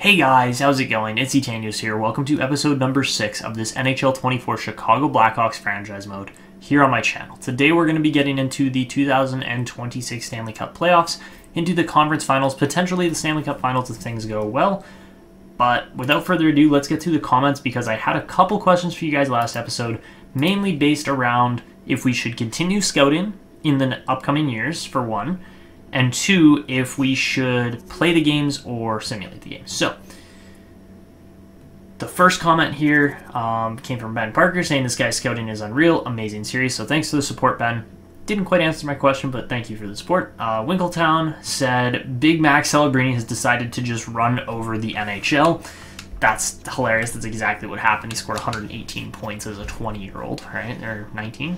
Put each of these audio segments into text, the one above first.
Hey guys, how's it going? It's Etanius here. Welcome to episode number 6 of this NHL 24 Chicago Blackhawks franchise mode here on my channel. Today we're going to be getting into the 2026 Stanley Cup playoffs, into the conference finals, potentially the Stanley Cup finals if things go well. But without further ado, let's get to the comments because I had a couple questions for you guys last episode, mainly based around if we should continue scouting in the upcoming years, for one, and two, if we should play the games or simulate the games. So, the first comment here came from Ben Parker saying, "This guy's scouting is unreal, amazing series." So thanks for the support, Ben. Didn't quite answer my question, but thank you for the support. Winkletown said, "Big Mac Celebrini has decided to just run over the NHL." That's hilarious. That's exactly what happened. He scored 118 points as a 20-year-old, right? Or 19.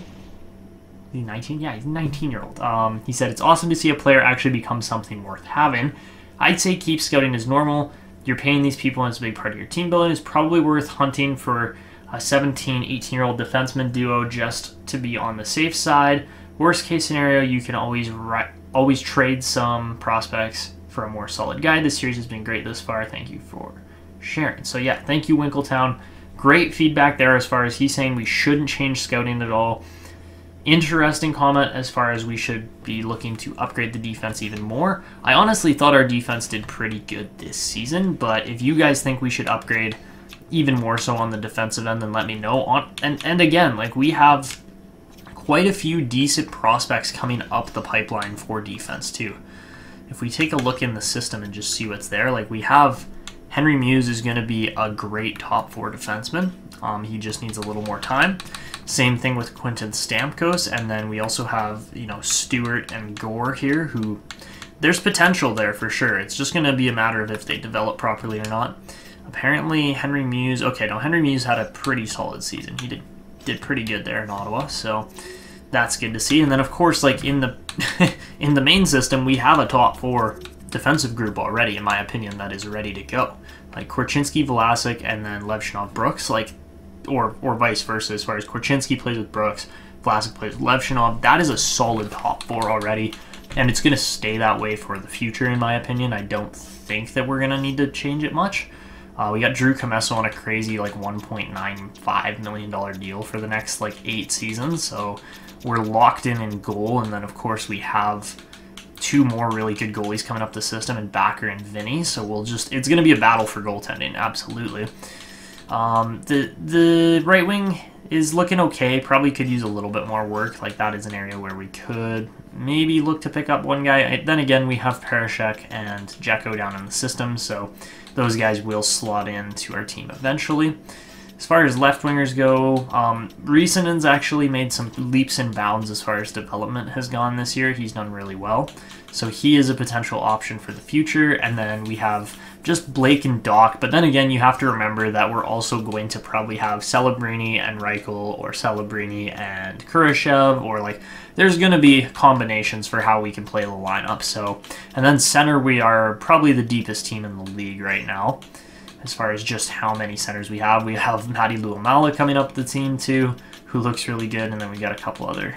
He's 19? Yeah, he's a 19-year-old. He said, "It's awesome to see a player actually become something worth having. I'd say keep scouting as normal. You're paying these people and it's a big part of your team building. It's probably worth hunting for a 17, 18-year-old defenseman duo just to be on the safe side. Worst case scenario, you can always trade some prospects for a more solid guy. This series has been great thus far. Thank you for sharing." So yeah, thank you, Winkletown. Great feedback there as far as he's saying we shouldn't change scouting at all. Interesting comment as far as we should be looking to upgrade the defense even more. I honestly thought our defense did pretty good this season, but if you guys think we should upgrade even more so on the defensive end, then let me know. And again, like, we have quite a few decent prospects coming up the pipeline for defense too. If we take a look in the system and just see what's there, like, we have Henry Muse is going to be a great top 4 defenseman. He just needs a little more time. Same thing with Quinton Stamkos, and then we also have, you know, Stewart and Gore here, who there's potential there for sure. It's just going to be a matter of if they develop properly or not. Apparently Henry Muse, okay, no, Henry Muse had a pretty solid season. He did pretty good there in Ottawa, so that's good to see. And then of course, like, in the in the main system, we have a top 4 defensive group already, in my opinion, that is ready to go. Like Korchinski, Vlasic, and then Levshunov, Brooks, like, or vice versa, as far as Korchinski plays with Brooks, Vlasic plays with Levshunov. That is a solid top 4 already, and it's going to stay that way for the future, in my opinion. I don't think that we're going to need to change it much. We got Drew Commesso on a crazy, like, $1.95 million deal for the next, like, 8 seasons, so we're locked in goal. And then, of course, we have 2 more really good goalies coming up the system, and Backer and Vinny, so we'll just... It's going to be a battle for goaltending, absolutely. The right wing is looking okay, probably could use a little bit more work. Like, that is an area where we could maybe look to pick up one guy. Then again, we have Parashek and Jecko down in the system, so those guys will slot into our team eventually. As far as left wingers go, Riesanen's actually made some leaps and bounds as far as development has gone this year. He's done really well, so he is a potential option for the future. And then we have just Blake and Doc, but then again, you have to remember that we're also going to probably have Celebrini and Reichel, or Celebrini and Kurashev, or, like, there's going to be combinations for how we can play the lineup. So, and then center, we are probably the deepest team in the league right now, as far as just how many centers we have. We have Maddie Luomala coming up the team too, who looks really good, and then we got a couple other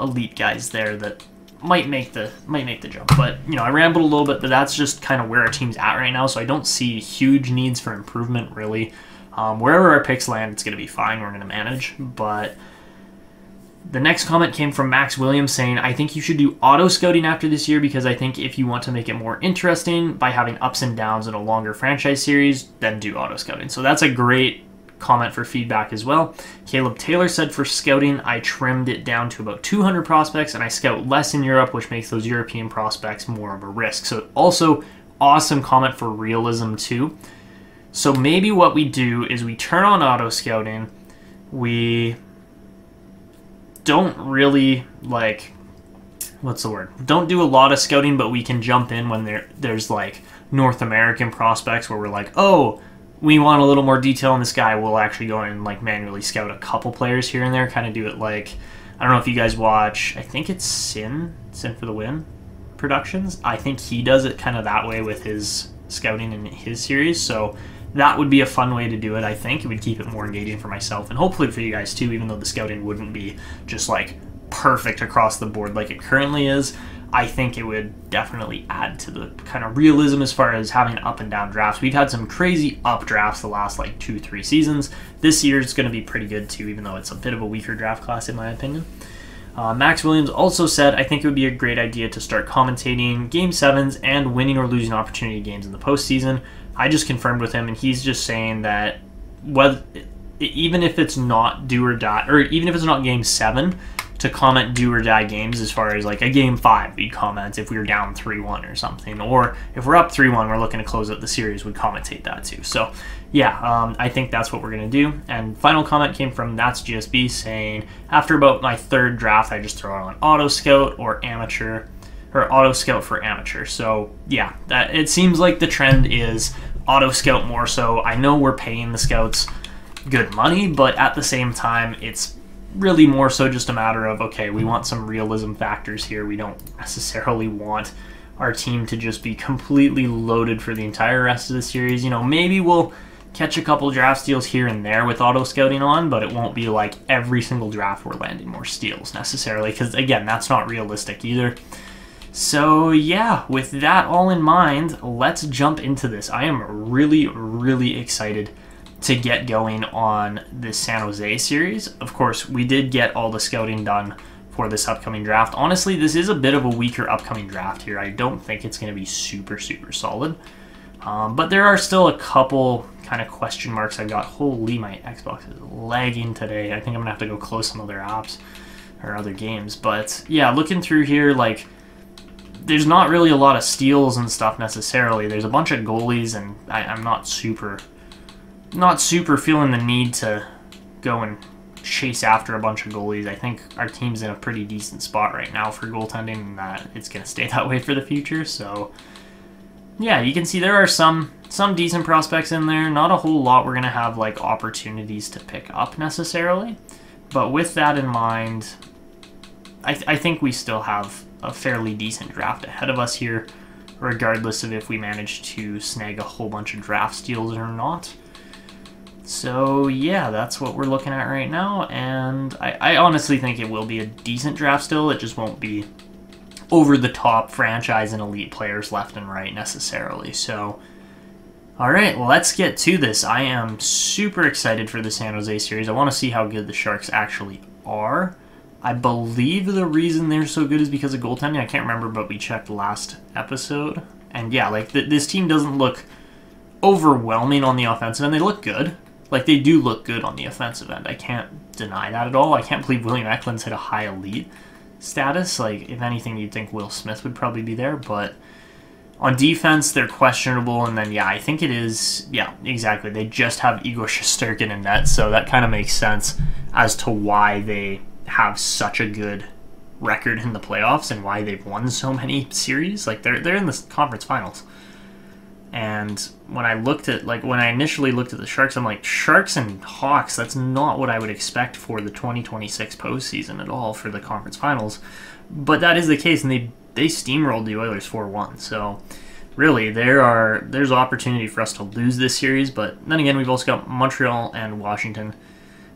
elite guys there that might make the jump. But, you know, I rambled a little bit, but that's just kind of where our team's at right now, so I don't see huge needs for improvement, really. Wherever our picks land, it's going to be fine. We're going to manage. But the next comment came from Max Williams saying, "I think you should do auto-scouting after this year, because I think if you want to make it more interesting by having ups and downs in a longer franchise series, then do auto-scouting." So that's a great comment for feedback as well. Caleb Taylor said, "For scouting, I trimmed it down to about 200 prospects, and I scout less in Europe, which makes those European prospects more of a risk." So also awesome comment for realism too. So maybe what we do is we turn on auto-scouting, we... don't really, like, what's the word? Don't do a lot of scouting, but we can jump in when there's, like, North American prospects where we're like, oh, we want a little more detail on this guy. We'll actually go and, like, manually scout a couple players here and there. Kind of do it like, I don't know if you guys watch, I think it's Sin for the Win Productions. I think he does it kind of that way with his scouting in his series. So that would be a fun way to do it, I think. It would keep it more engaging for myself and hopefully for you guys too, even though the scouting wouldn't be just, like, perfect across the board like it currently is. I think it would definitely add to the kind of realism as far as having up and down drafts. We've had some crazy up drafts the last like 2-3 seasons. This year's going to be pretty good too, even though it's a bit of a weaker draft class in my opinion. Max Williams also said, I think it would be a great idea to start commentating Game 7s and winning or losing opportunity games in the postseason. I just confirmed with him, and he's just saying that whether, even if it's not do or die, or even if it's not Game 7, to comment do or die games as far as like a Game 5, we'd comment if we were down 3-1 or something. Or if we're up 3-1, we're looking to close out the series, we'd commentate that too. So yeah, I think that's what we're going to do. And final comment came from That's GSB saying, after about my third draft, I just throw on Auto Scout or Amateur, or Auto Scout for Amateur. So yeah, that, it seems like the trend is Auto Scout more so. I know we're paying the scouts good money, but at the same time, it's really more so just a matter of, okay, we want some realism factors here. We don't necessarily want our team to just be completely loaded for the entire rest of the series. You know, maybe we'll catch a couple draft steals here and there with auto scouting on, but it won't be like every single draft we're landing more steals necessarily, because again, that's not realistic either. So yeah, with that all in mind, let's jump into this. I am really, really excited to get going on this San Jose series. Of course, we did get all the scouting done for this upcoming draft. Honestly, this is a bit of a weaker upcoming draft here. I don't think it's going to be super, super solid. But there are still a couple kind of question marks I've got. Holy, my Xbox is lagging today. I think I'm going to have to go close some other apps or other games. But yeah, looking through here, like, there's not really a lot of steals and stuff necessarily. There's a bunch of goalies, and I'm not super feeling the need to go and chase after a bunch of goalies. I think our team's in a pretty decent spot right now for goaltending, and that it's going to stay that way for the future. So yeah, you can see there are some decent prospects in there. Not a whole lot we're going to have like opportunities to pick up necessarily, but with that in mind, I think we still have a fairly decent draft ahead of us here, regardless of if we manage to snag a whole bunch of draft steals or not. So yeah, that's what we're looking at right now, and I honestly think it will be a decent draft still. It just won't be over-the-top franchise and elite players left and right necessarily. So all right, let's get to this. I am super excited for the San Jose series. I want to see how good the Sharks actually are. I believe the reason they're so good is because of goaltending. I can't remember, but we checked last episode. And yeah, like this team doesn't look overwhelming on the offensive end. They look good. Like, they do look good on the offensive end. I can't deny that at all. I can't believe William Eklund's hit a high elite status. Like, if anything, you'd think Will Smith would probably be there. But on defense, they're questionable. And then, yeah, I think it is. Yeah, exactly. They just have Igor Shesterkin in net. So that kind of makes sense as to why they have such a good record in the playoffs and why they've won so many series. Like, they're in the conference finals. And when I looked at, like, when I initially looked at the Sharks, I'm like, Sharks and Hawks, that's not what I would expect for the 2026 postseason at all for the conference finals. But that is the case, and they steamrolled the Oilers 4-1. So really, there's opportunity for us to lose this series. But then again, we've also got Montreal and Washington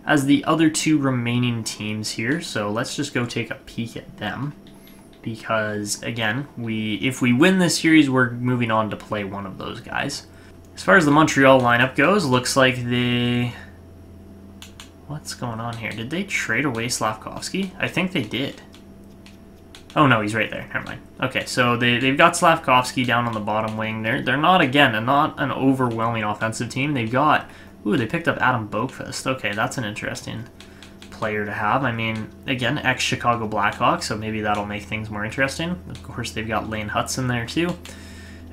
as the other two remaining teams here. So let's just go take a peek at them, because again, if we win this series, we're moving on to play one of those guys. As far as the Montreal lineup goes, looks like they... What's going on here? Did they trade away Slafkovský? I think they did. Oh no, he's right there. Never mind. Okay, so they've got Slafkovský down on the bottom wing. They're not, again, not an overwhelming offensive team. They've got... Ooh, they picked up Adam Boqvist. Okay, that's an interesting player to have. I mean, again, ex-Chicago Blackhawks, so maybe that'll make things more interesting. Of course, they've got Lane Hutson there too.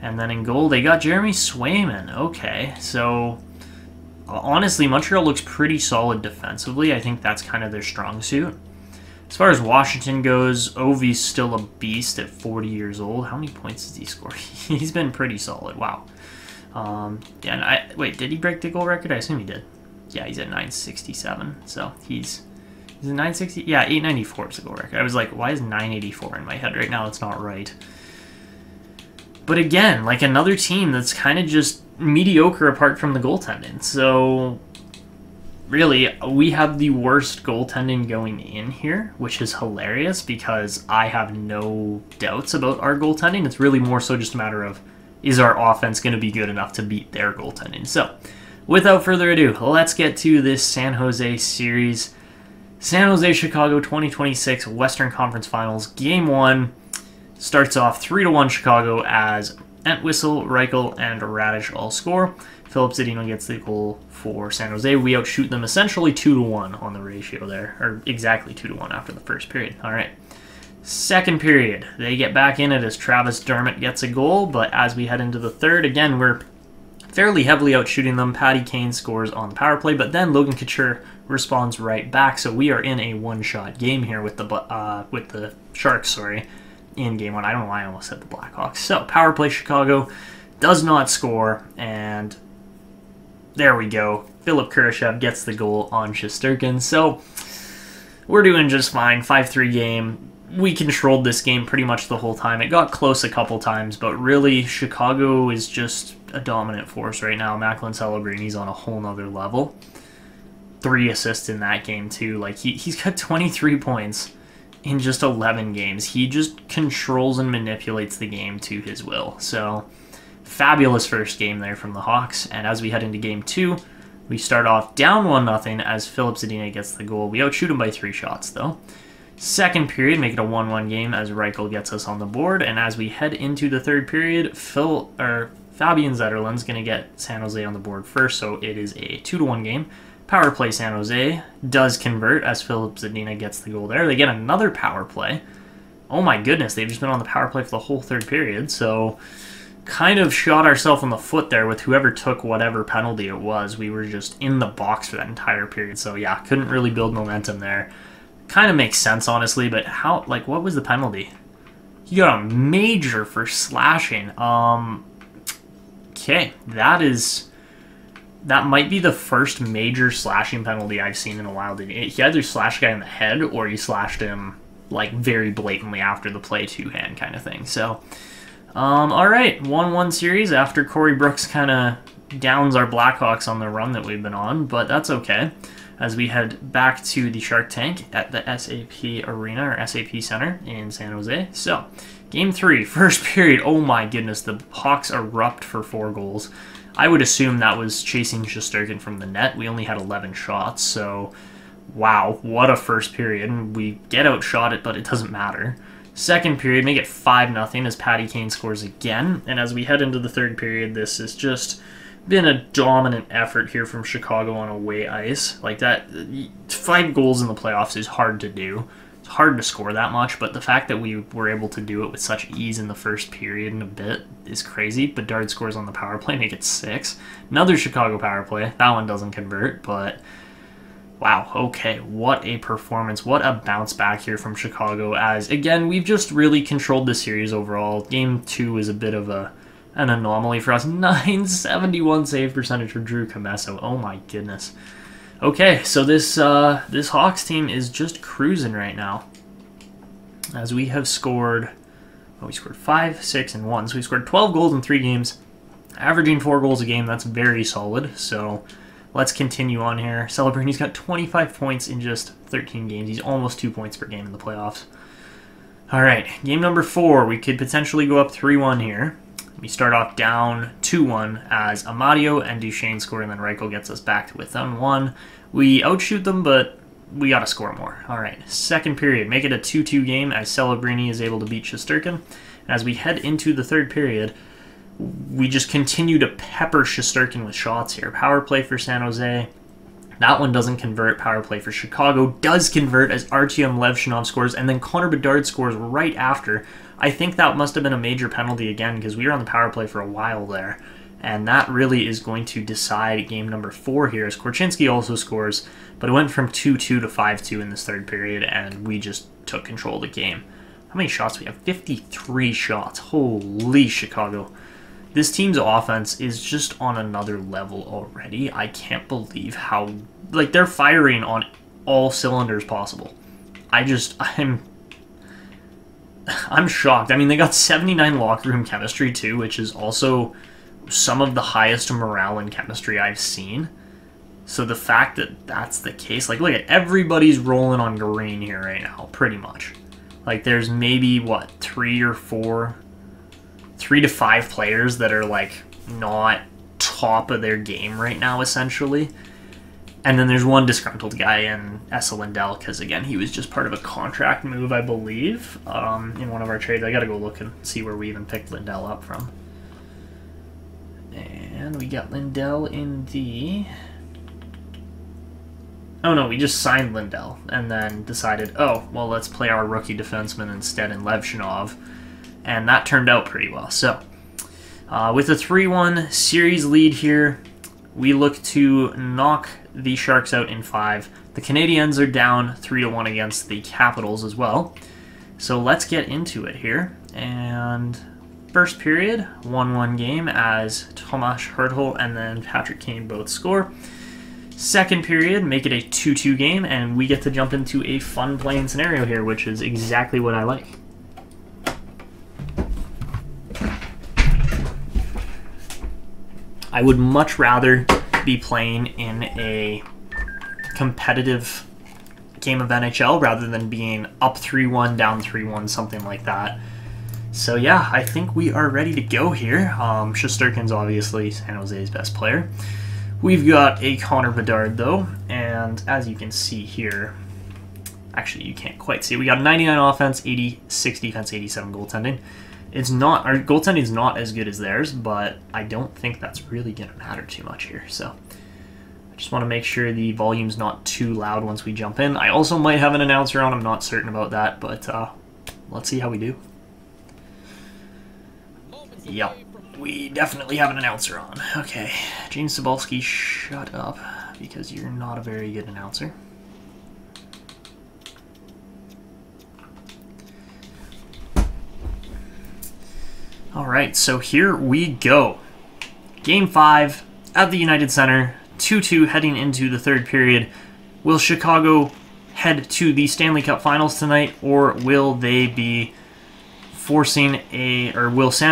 And then in goal, they got Jeremy Swayman. Okay, so honestly, Montreal looks pretty solid defensively. I think that's kind of their strong suit. As far as Washington goes, Ovi's still a beast at 40 years old. How many points does he score? He's been pretty solid. Wow. And wait, did he break the goal record? I assume he did. Yeah, he's at 967, so he's a 960? Yeah, 894 is the goal record. I was like, why is 984 in my head right now? It's not right. But again, like, another team that's kind of just mediocre apart from the goaltending. So really, we have the worst goaltending going in here, which is hilarious because I have no doubts about our goaltending. It's really more so just a matter of, is our offense going to be good enough to beat their goaltending? So, without further ado, let's get to this San Jose series. San Jose-Chicago 2026 Western Conference Finals. Game 1 starts off 3-1 Chicago as Entwistle, Reichel, and Raddysh all score. Philip Zadino gets the goal for San Jose. We outshoot them essentially 2-1 on the ratio there, or exactly 2-1 after the first period. All right. Second period, they get back in it as Travis Dermott gets a goal, but as we head into the third, again, we're fairly heavily outshooting them. Paddy Kane scores on the power play, but then Logan Couture responds right back, so we are in a one-shot game here with the Sharks, sorry, in game 1. I don't know why I almost said the Blackhawks. So, power play Chicago does not score, and there we go. Philipp Kurashev gets the goal on Shesterkin. So we're doing just fine. 5-3 game. We controlled this game pretty much the whole time. It got close a couple times, but really Chicago is just a dominant force right now. Macklin Celebrini's on a whole nother level. 3 assists in that game too. Like he's got 23 points in just 11 games. He just controls and manipulates the game to his will. So fabulous first game there from the Hawks, and as we head into game 2, we start off down 1-0 as Philip Zadina gets the goal. We outshoot him by 3 shots, though. Second period, make it a 1-1 game as Reichel gets us on the board, and as we head into the third period, Fabian Zetterlund's going to get San Jose on the board first, so it is a 2-1 game. Power play San Jose does convert as Philip Zadina gets the goal there. They get another power play. Oh my goodness, they've just been on the power play for the whole third period, so kind of shot ourselves in the foot there with whoever took whatever penalty it was. We were just in the box for that entire period. So yeah, couldn't really build momentum there. Kind of makes sense, honestly, but how, like, what was the penalty? He got a major for slashing. Okay, that might be the first major slashing penalty I've seen in a while. He either slashed a guy in the head or he slashed him, like, very blatantly after the play two-hand kind of thing. So all right, 1-1 series after Corey Brooks kind of downs our Blackhawks on the run that we've been on, but that's okay. As we head back to the Shark Tank at the SAP Arena, or SAP Center in San Jose. So, Game 3, first period, oh my goodness, the Hawks erupt for 4 goals. I would assume that was chasing Shesterkin from the net. We only had 11 shots, so wow, what a first period. We get outshot it, but it doesn't matter. Second period, make it 5-0 as Paddy Kane scores again. And as we head into the third period, this has just been a dominant effort here from Chicago on away ice. Like that, 5 goals in the playoffs is hard to do. It's hard to score that much, but the fact that we were able to do it with such ease in the first period and a bit is crazy. Bedard scores on the power play, make it 6. Another Chicago power play. That one doesn't convert, but wow, okay, what a performance. What a bounce back here from Chicago as, again, we've just really controlled the series overall. Game 2 is a bit of an anomaly for us. 971 save percentage for Drew Commesso. Oh my goodness. Okay, so this Hawks team is just cruising right now. As we have scored, well, we scored 5, 6, and 1. So we've scored 12 goals in 3 games, averaging 4 goals a game. That's very solid, so let's continue on here. Celebrini's got 25 points in just 13 games. He's almost 2 points per game in the playoffs. All right, game number 4. We could potentially go up 3-1 here. We start off down 2-1 as Amadio and Duchesne score, and then Reichel gets us back to within 1. We outshoot them, but we got to score more. All right, second period. Make it a 2-2 game as Celebrini is able to beat Shesterkin. And as we head into the third period, we just continue to pepper Shesterkin with shots here. Power play for San Jose. That one doesn't convert. Power play for Chicago does convert as Artyom Levshunov scores, and then Connor Bedard scores right after. I think that must have been a major penalty again because we were on the power play for a while there. And that really is going to decide game number 4 here as Korchinski also scores, but it went from 2-2 to 5-2 in this third period, and we just took control of the game. How many shots we have? 53 shots. Holy Chicago. This team's offense is just on another level already. I can't believe how, like, they're firing on all cylinders possible. I'm shocked. I mean, they got 79 locker room chemistry too, which is also some of the highest morale and chemistry I've seen. So the fact that that's the case, like, look at everybody's rolling on green here right now, pretty much. Like, there's maybe, what, three to five players that are, like, not top of their game right now, essentially. And then there's one disgruntled guy in Esa Lindell, because, again, he was just part of a contract move, I believe, in one of our trades. I got to go look and see where we even picked Lindell up from. And we got Lindell in the... Oh, no, we just signed Lindell and then decided, oh, well, let's play our rookie defenseman instead in Levshunov. And that turned out pretty well. So, with a 3-1 series lead here, we look to knock the Sharks out in 5. The Canadiens are down 3-1 against the Capitals as well. So let's get into it here. And first period, 1-1 game as Tomas Hertl and then Patrick Kane both score. Second period, make it a 2-2 game, and we get to jump into a fun playing scenario here, which is exactly what I like. I would much rather be playing in a competitive game of NHL rather than being up 3-1, down 3-1, something like that. So yeah, I think we are ready to go here. Shesterkin's obviously San Jose's best player. We've got a Connor Bedard, though, and as you can see here, actually you can't quite see it. We got 99 offense, 86 defense, 87 goaltending. It's not, our goaltending is not as good as theirs, but I don't think that's really going to matter too much here. So I just want to make sure the volume's not too loud once we jump in. I also might have an announcer on. I'm not certain about that, but let's see how we do. Yep. We definitely have an announcer on. Okay, James Cebulski, shut up, because you're not a very good announcer. Alright, so here we go. Game 5 at the United Center, 2-2 heading into the third period. Will Chicago head to the Stanley Cup Finals tonight, or will they be... will San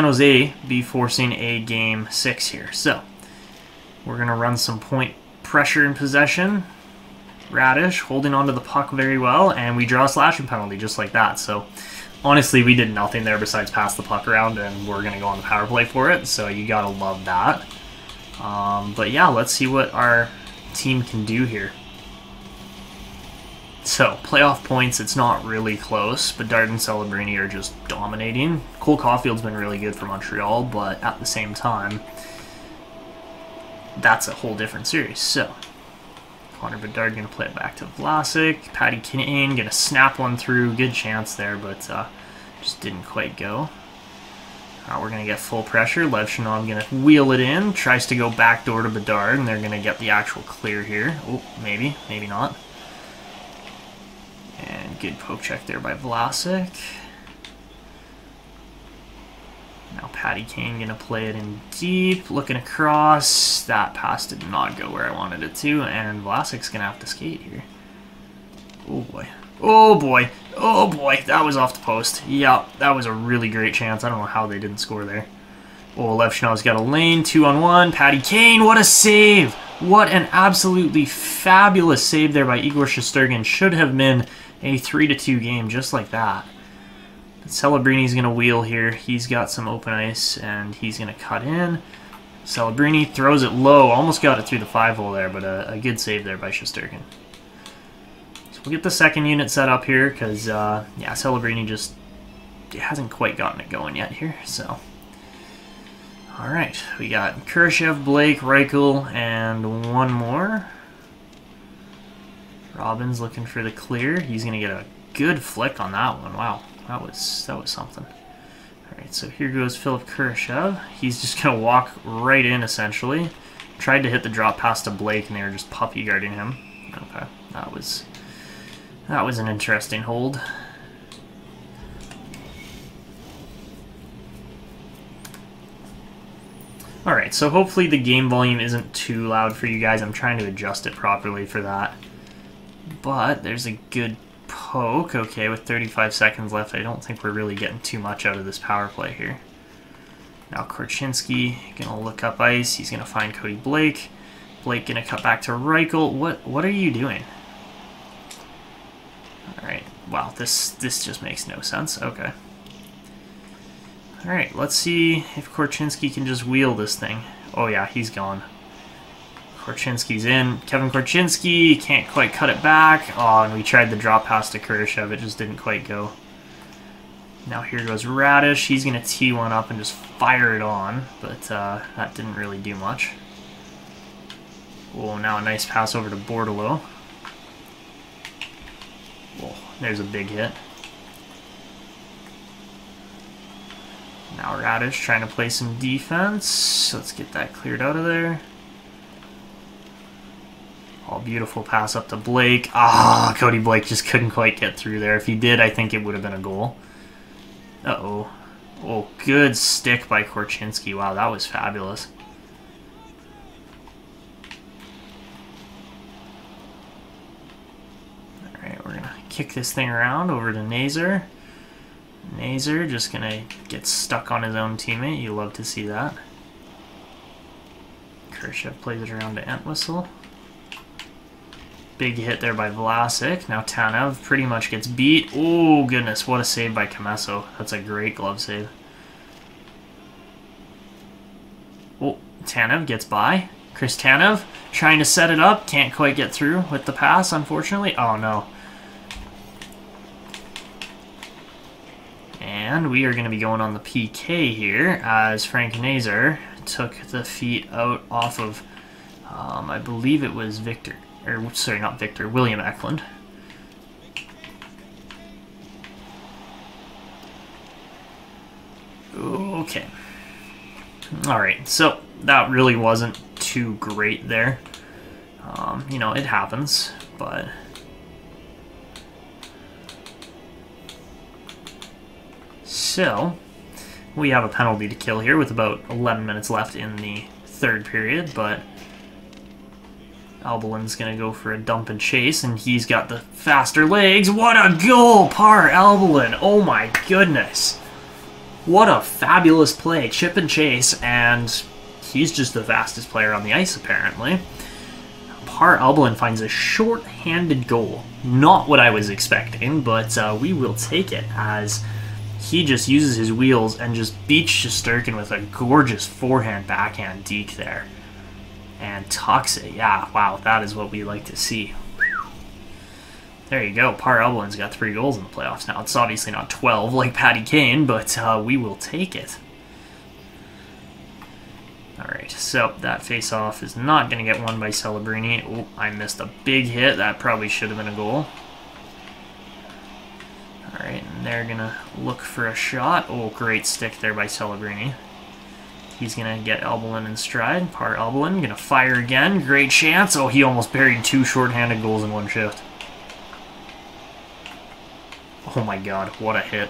Jose be forcing a game 6 here? So we're gonna run some point pressure in possession. Raddysh holding onto the puck very well, and we draw a slashing penalty just like that. So honestly, we did nothing there besides pass the puck around, and we're gonna go on the power play for it. So you gotta love that. But yeah, let's see what our team can do here. So, playoff points, it's not really close, but Bedard and Celebrini are just dominating. Cole Caulfield's been really good for Montreal, but at the same time, that's a whole different series. So, Connor Bedard going to play it back to Vlasic. Paddy Kane going to snap one through. Good chance there, but just didn't quite go. We're going to get full pressure. Levshunov going to wheel it in. Tries to go backdoor to Bedard, and they're going to get the actual clear here. Oh, maybe, maybe not. And good poke check there by Vlasic. Now Paddy Kane going to play it in deep, looking across. That pass did not go where I wanted it to, and Vlasic's going to have to skate here. Oh boy. Oh boy. Oh boy. That was off the post. Yeah, that was a really great chance. I don't know how they didn't score there. Oh, Levshunov's got a lane, 2-on-1. Paddy Kane, what a save! What an absolutely fabulous save there by Igor Shesterkin. Should have been a 3-2 game just like that. But Celebrini's going to wheel here. He's got some open ice, and he's going to cut in. Celebrini throws it low. Almost got it through the 5-hole there, but a good save there by Shesterkin. So we'll get the second unit set up here, because, yeah, Celebrini just hasn't quite gotten it going yet here, so... All right, we got Kurashev, Blake, Reichel, and one more. Robbins looking for the clear. He's gonna get a good flick on that one. Wow, that was something. All right, so here goes Philipp Kurashev. He's just gonna walk right in essentially. Tried to hit the drop pass to Blake, and they were just puppy guarding him. Okay, that was an interesting hold. Alright, so hopefully the game volume isn't too loud for you guys. I'm trying to adjust it properly for that. But there's a good poke. Okay, with 35 seconds left, I don't think we're really getting too much out of this power play here. Now Korchinski, gonna look up ice. He's gonna find Cody Blake. Blake going to cut back to Reichel. What are you doing? All right. Wow, this just makes no sense. Okay. All right, let's see if Korchinski can just wheel this thing. Oh, yeah, he's gone. Korchinski's in. Kevin Korchinski can't quite cut it back. Oh, and we tried the drop pass to Kurashev. It just didn't quite go. Now here goes Raddysh. He's going to tee one up and just fire it on, but that didn't really do much. Oh, now a nice pass over to Bordelot. Oh, there's a big hit. Now Raddysh trying to play some defense. Let's get that cleared out of there. Oh, beautiful pass up to Blake. Ah, Cody Blake just couldn't quite get through there. If he did, I think it would have been a goal. Uh-oh. Oh, good stick by Korchinski. Wow, that was fabulous. All right, we're going to kick this thing around over to Nazar. Nazar just going to get stuck on his own teammate. You love to see that. Kurashev plays it around to Entwistle. Big hit there by Vlasic. Now Tanev pretty much gets beat. Oh, goodness, what a save by Commesso. That's a great glove save. Oh, Tanev gets by. Chris Tanev trying to set it up. Can't quite get through with the pass, unfortunately. Oh, no. And we are going to be going on the PK here as Frank Nazar took the feet out off of, I believe it was Victor. Or, sorry, not Victor, William Eklund. Okay. Alright, so that really wasn't too great there. You know, it happens, but... So, we have a penalty to kill here with about 11 minutes left in the third period, but... Albalin's going to go for a dump and chase, and he's got the faster legs. What a goal, Pär Albalin. Oh, my goodness. What a fabulous play. Chip and chase, and he's just the fastest player on the ice, apparently. Pär Albalin finds a short-handed goal. Not what I was expecting, but we will take it as he just uses his wheels and just beats Shesterkin with a gorgeous forehand backhand deke there. And tucks it. Yeah, wow, that is what we like to see. There you go. Pär Albalin's got 3 goals in the playoffs now. It's obviously not 12 like Paddy Kane, but we will take it. All right, so that face-off is not going to get won by Celebrini. Oh, I missed a big hit. That probably should have been a goal. All right, and they're going to look for a shot. Oh, great stick there by Celebrini. He's going to get Albalin in stride. Pär Albalin going to fire again. Great chance. Oh, he almost buried 2 shorthanded goals in one shift. Oh, my God. What a hit.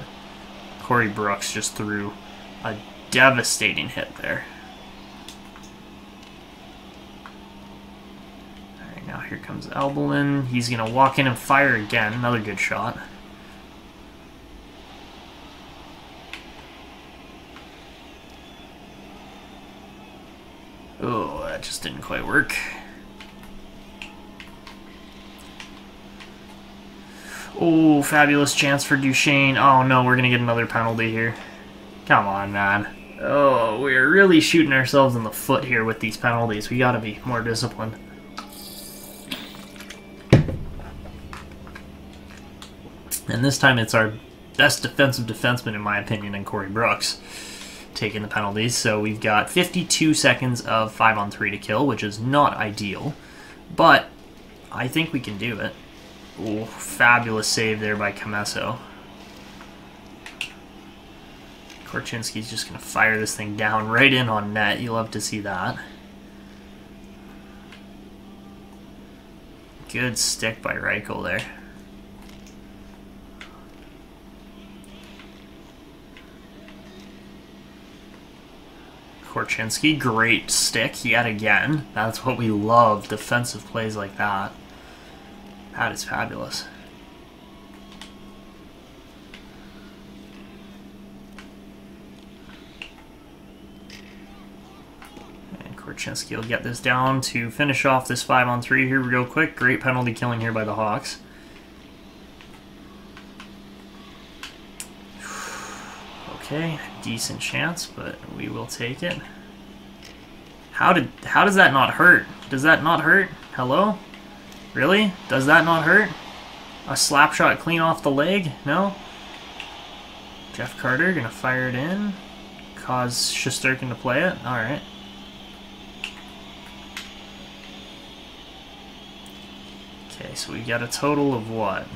Corey Brooks just threw a devastating hit there. All right, now here comes Albalin. He's going to walk in and fire again. Another good shot. Oh, that just didn't quite work. Oh, fabulous chance for Duchesne. Oh, no, we're going to get another penalty here. Come on, man. Oh, we're really shooting ourselves in the foot here with these penalties. We got to be more disciplined. And this time it's our best defensive defenseman, in my opinion, and Corey Brooks taking the penalties. So we've got 52 seconds of 5-on-3 to kill, which is not ideal, but I think we can do it. Oh, fabulous save there by Commesso. Korchinski's just going to fire this thing down right in on net. You love to see that. Good stick by Reichel there. Korchinski, great stick yet again. That's what we love, defensive plays like that. That is fabulous. And Korchinski will get this down to finish off this 5-on-3 here real quick. Great penalty killing here by the Hawks. Okay, decent chance, but we will take it. How does that not hurt? Does that not hurt? Hello? Really? Does that not hurt? A slap shot clean off the leg? No? Jeff Carter gonna fire it in. Cause Shesterkin to play it. Alright. Okay, so we got a total of what?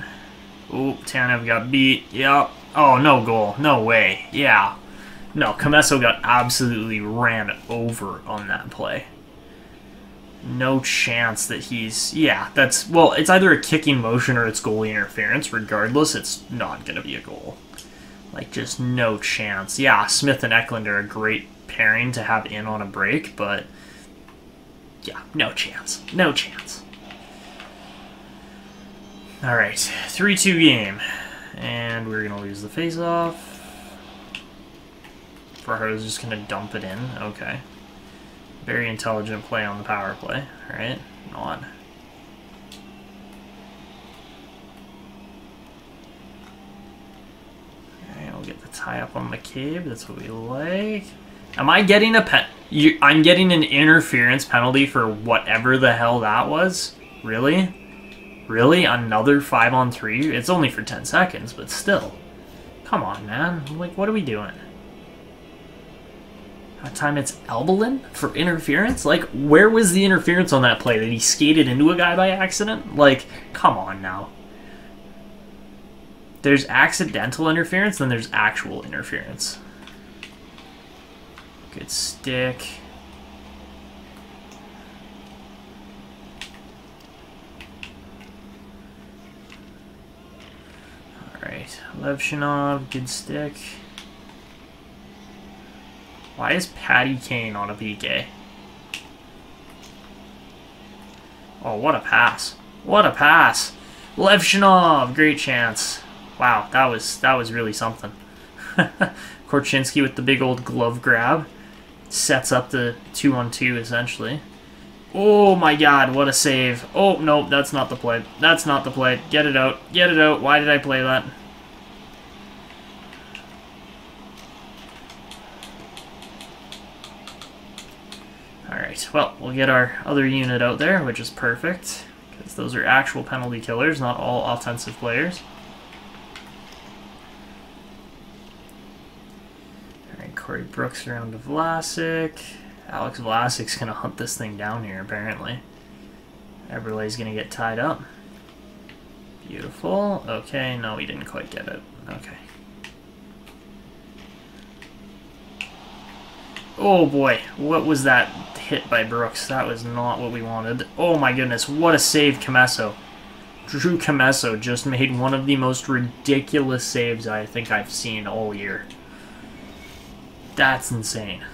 Ooh, Tanev got beat. Yep. Oh, no goal. No way. Yeah. No, Commesso got absolutely ran over on that play. No chance that he's... Yeah, that's... Well, it's either a kicking motion or it's goalie interference. Regardless, it's not going to be a goal. Like, just no chance. Yeah, Smith and Eklund are a great pairing to have in on a break, but... Yeah, no chance. No chance. Alright, 3-2 game. And we're going to lose the face-off. Fajardo's just going to dump it in. Okay. Very intelligent play on the power play. Alright, on. Alright, we'll get the tie-up on McCabe. That's what we like. Am I getting a pen... I'm getting an interference penalty for whatever the hell that was? Really? Really? Another 5-on-3? It's only for 10 seconds, but still. Come on, man. Like, what are we doing? That time it's Albalin for interference? Like, where was the interference on that play? That he skated into a guy by accident? Like, come on now. There's accidental interference, then there's actual interference. Good stick. Alright, Levshunov, good stick. Why is Paddy Kane on a PK? Oh, what a pass. What a pass! Levshunov, great chance. Wow, that was really something. Korchinski with the big old glove grab. Sets up the 2-on-2 essentially. Oh my god, what a save. Oh, no, that's not the play. That's not the play. Get it out. Get it out. Why did I play that? Alright, well, we'll get our other unit out there, which is perfect. Because those are actual penalty killers, not all offensive players. Alright, Corey Brooks around to Vlasic. Alex Vlasic's going to hunt this thing down here, apparently. Eberle's going to get tied up. Beautiful. Okay, no, we didn't quite get it. Okay. Oh, boy. What was that hit by Brooks? That was not what we wanted. Oh, my goodness. What a save, Commesso. Drew Commesso just made one of the most ridiculous saves I think I've seen all year. That's insane.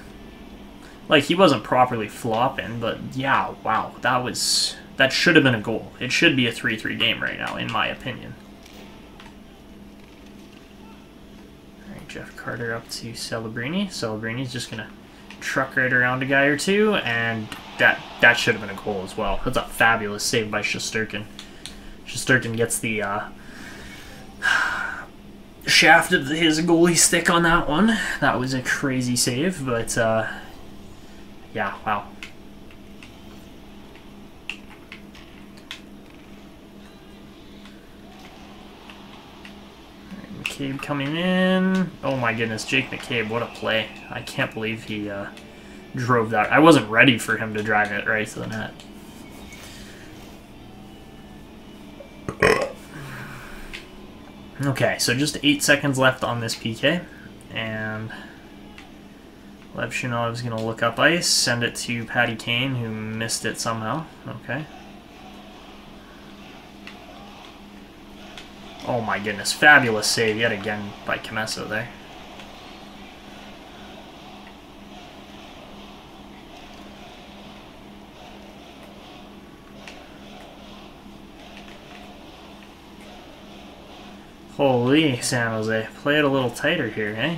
Like, he wasn't properly flopping, but yeah, wow, that should have been a goal. It should be a 3-3 game right now, in my opinion. Alright, Jeff Carter up to Celebrini. Celebrini's just gonna truck right around a guy or two, and that should have been a goal as well. That's a fabulous save by Shesterkin. Shesterkin gets the shaft of his goalie stick on that one. That was a crazy save, but yeah, wow. Right, McCabe coming in. Oh my goodness, Jake McCabe, what a play. I can't believe he drove that. I wasn't ready for him to drive it right to the net. Okay, so just 8 seconds left on this PK. And... Levshunov's going to look up ice, send it to Paddy Kane, who missed it somehow. Okay. Oh my goodness, fabulous save yet again by Commesso there. Holy San Jose, play it a little tighter here, eh?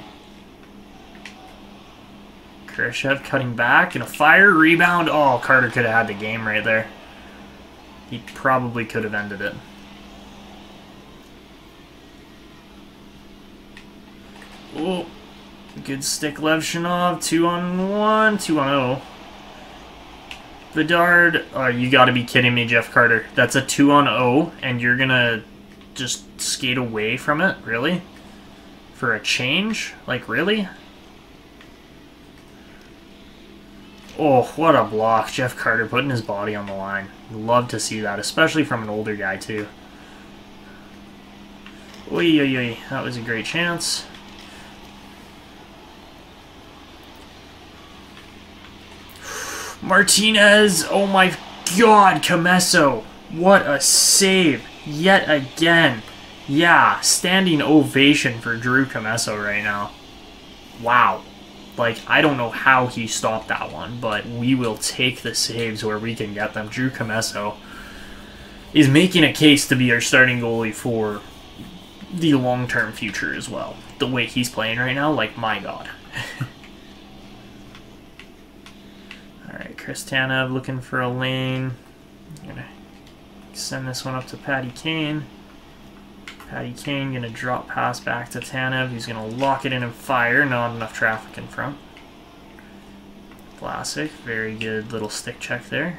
Kurashev cutting back and a fire rebound. Oh, Carter could have had the game right there. He probably could have ended it. Oh, good stick, Levshunov. 2-on-1, 2-on-0. Bedard, oh, you gotta be kidding me, Jeff Carter. That's a 2-on-0, and you're gonna just skate away from it? Really? For a change? Like, really? Oh, what a block. Jeff Carter putting his body on the line. Love to see that, especially from an older guy, too. Oy, oy, oy. That was a great chance. Martinez, oh my god, Commesso, what a save, yet again. Yeah, standing ovation for Drew Commesso right now. Wow. Like, I don't know how he stopped that one, but we will take the saves where we can get them. Drew Commesso is making a case to be our starting goalie for the long-term future as well. The way he's playing right now, like, my god. Alright, Chris Tanev looking for a lane. I'm going to send this one up to Paddy Kane. Paddy Kane going to drop pass back to Tanev. He's going to lock it in and fire. Not enough traffic in front. Vlasic, very good little stick check there.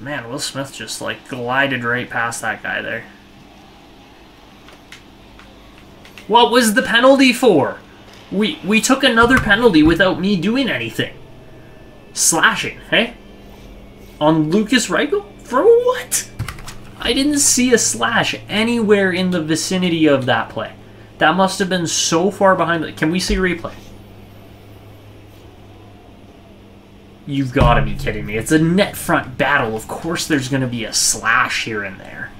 Man, Will Smith just, like, glided right past that guy there. What was the penalty for? We took another penalty without me doing anything. Slashing, hey? On Lukas Reichel? For what? I didn't see a slash anywhere in the vicinity of that play. That must have been so far behind. Can we see replay? You've got to be kidding me. It's a net front battle. Of course there's going to be a slash here and there.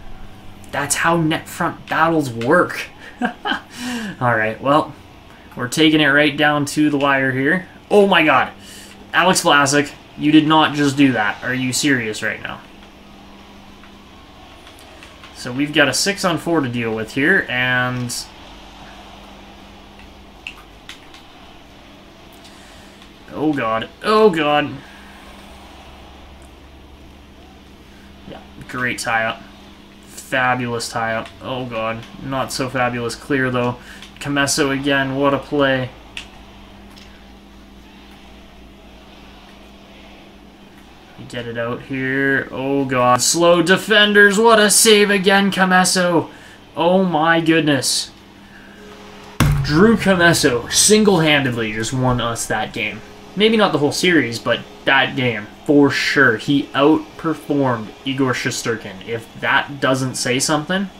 That's how net front battles work. Alright, well, we're taking it right down to the wire here. Oh my god. Alex Vlasic, you did not just do that. Are you serious right now? So we've got a 6-on-4 to deal with here, and oh god, oh god. Yeah, great tie-up. Fabulous tie-up. Oh god, not so fabulous clear though. Commesso again, what a play. Get it out here. Oh god, slow defenders, what a save again, Commesso. Oh my goodness. Drew Commesso single-handedly just won us that game. Maybe not the whole series, but that game, for sure. He outperformed Igor Shesterkin. If that doesn't say something,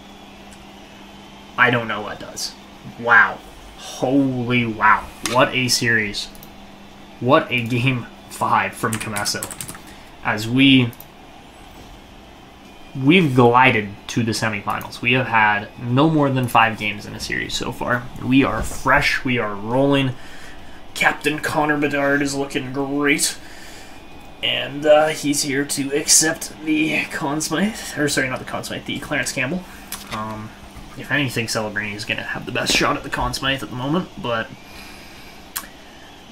I don't know what does. Wow. Holy wow. What a series. What a game 5 from Commesso. As we've glided to the semifinals. We have had no more than 5 games in a series so far. We are fresh. We are rolling. Captain Connor Bedard is looking great, and he's here to accept the Consmith, or sorry, not the Consmith, the Clarence Campbell. If anything, Celebrini is going to have the best shot at the Consmith at the moment, but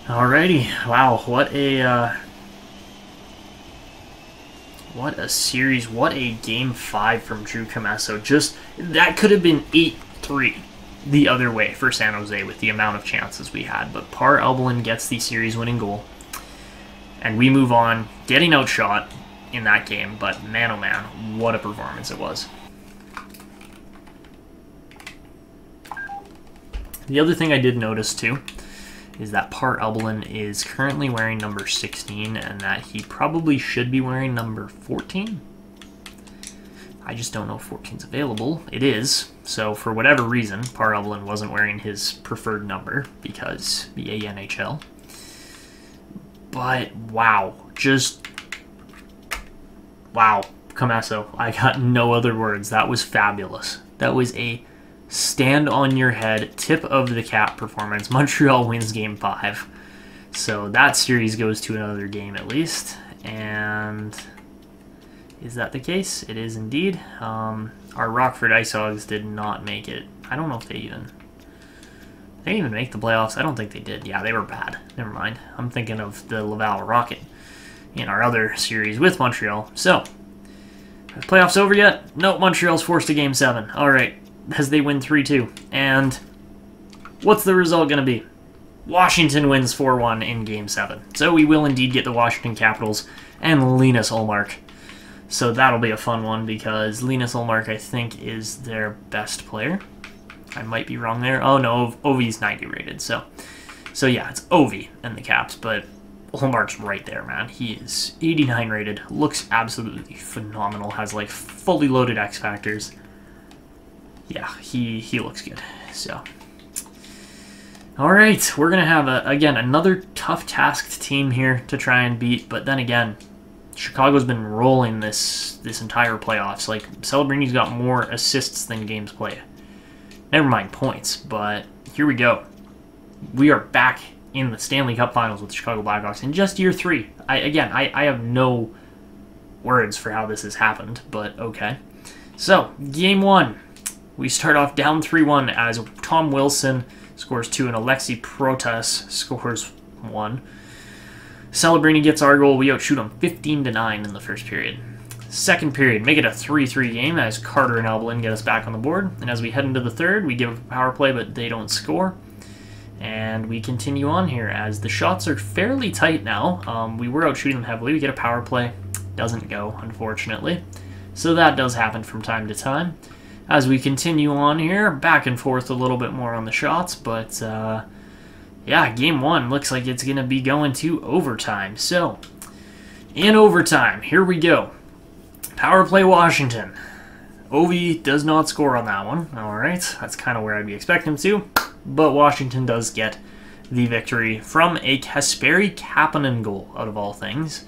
alrighty, wow, what a series, what a game 5 from Drew Commesso. Just, that could have been 8-3 the other way for San Jose with the amount of chances we had. But Pär Albalin gets the series-winning goal. And we move on, getting outshot in that game. But man, oh man, what a performance it was. The other thing I did notice, too, is that Pär Albalin is currently wearing number 16 and that he probably should be wearing number 14. I just don't know if 14's available. It is. So for whatever reason, Pär Albalin wasn't wearing his preferred number because the ANHL. But wow, just wow, Commesso. I got no other words. That was fabulous. That was a stand on your head, tip of the cap performance. Montreal wins game 5. So that series goes to another game at least. And Is that the case? It is indeed. Our Rockford Ice Hogs did not make it. I don't know if they didn't even make the playoffs. I don't think they did. Yeah, they were bad. Never mind. I'm thinking of the Laval Rocket in our other series with Montreal. So, are the playoffs over yet? No, Montreal's forced to Game 7. All right, as they win 3-2. And what's the result going to be? Washington wins 4-1 in Game 7. So we will indeed get the Washington Capitals and Linus Ullmark. So that'll be a fun one because Linus Ullmark, I think, is their best player. I might be wrong there. Oh, no, Ovi's 90 rated. So yeah, it's Ovi and the Caps, but Ullmark's right there, man. He is 89 rated, looks absolutely phenomenal, has, like, fully loaded X-Factors. Yeah, he looks good, so... All right, we're going to have, again, another tough-tasked team here to try and beat. But then again, Chicago's been rolling this entire playoffs. Like, Celebrini's got more assists than games played. Never mind points, but here we go. We are back in the Stanley Cup Finals with the Chicago Blackhawks in just year 3. I have no words for how this has happened, but okay. So, Game 1. We start off down 3-1 as Tom Wilson... scores 2, and Alexi Protas scores 1. Celebrini gets our goal. We outshoot him 15-9 in the first period. Second period, make it a 3-3 game as Carter and Albalin get us back on the board. And as we head into the third, we give a power play, but they don't score. And we continue on here as the shots are fairly tight now. We were outshooting them heavily. We get a power play. Doesn't go, unfortunately. So that does happen from time to time. As we continue on here, back and forth a little bit more on the shots, but yeah, Game 1 looks like it's going to be going to overtime. So, in overtime, here we go. Power play Washington. Ovi does not score on that one. All right, that's kind of where I'd be expecting him to, but Washington does get the victory from a Kasperi Kapanen goal, out of all things.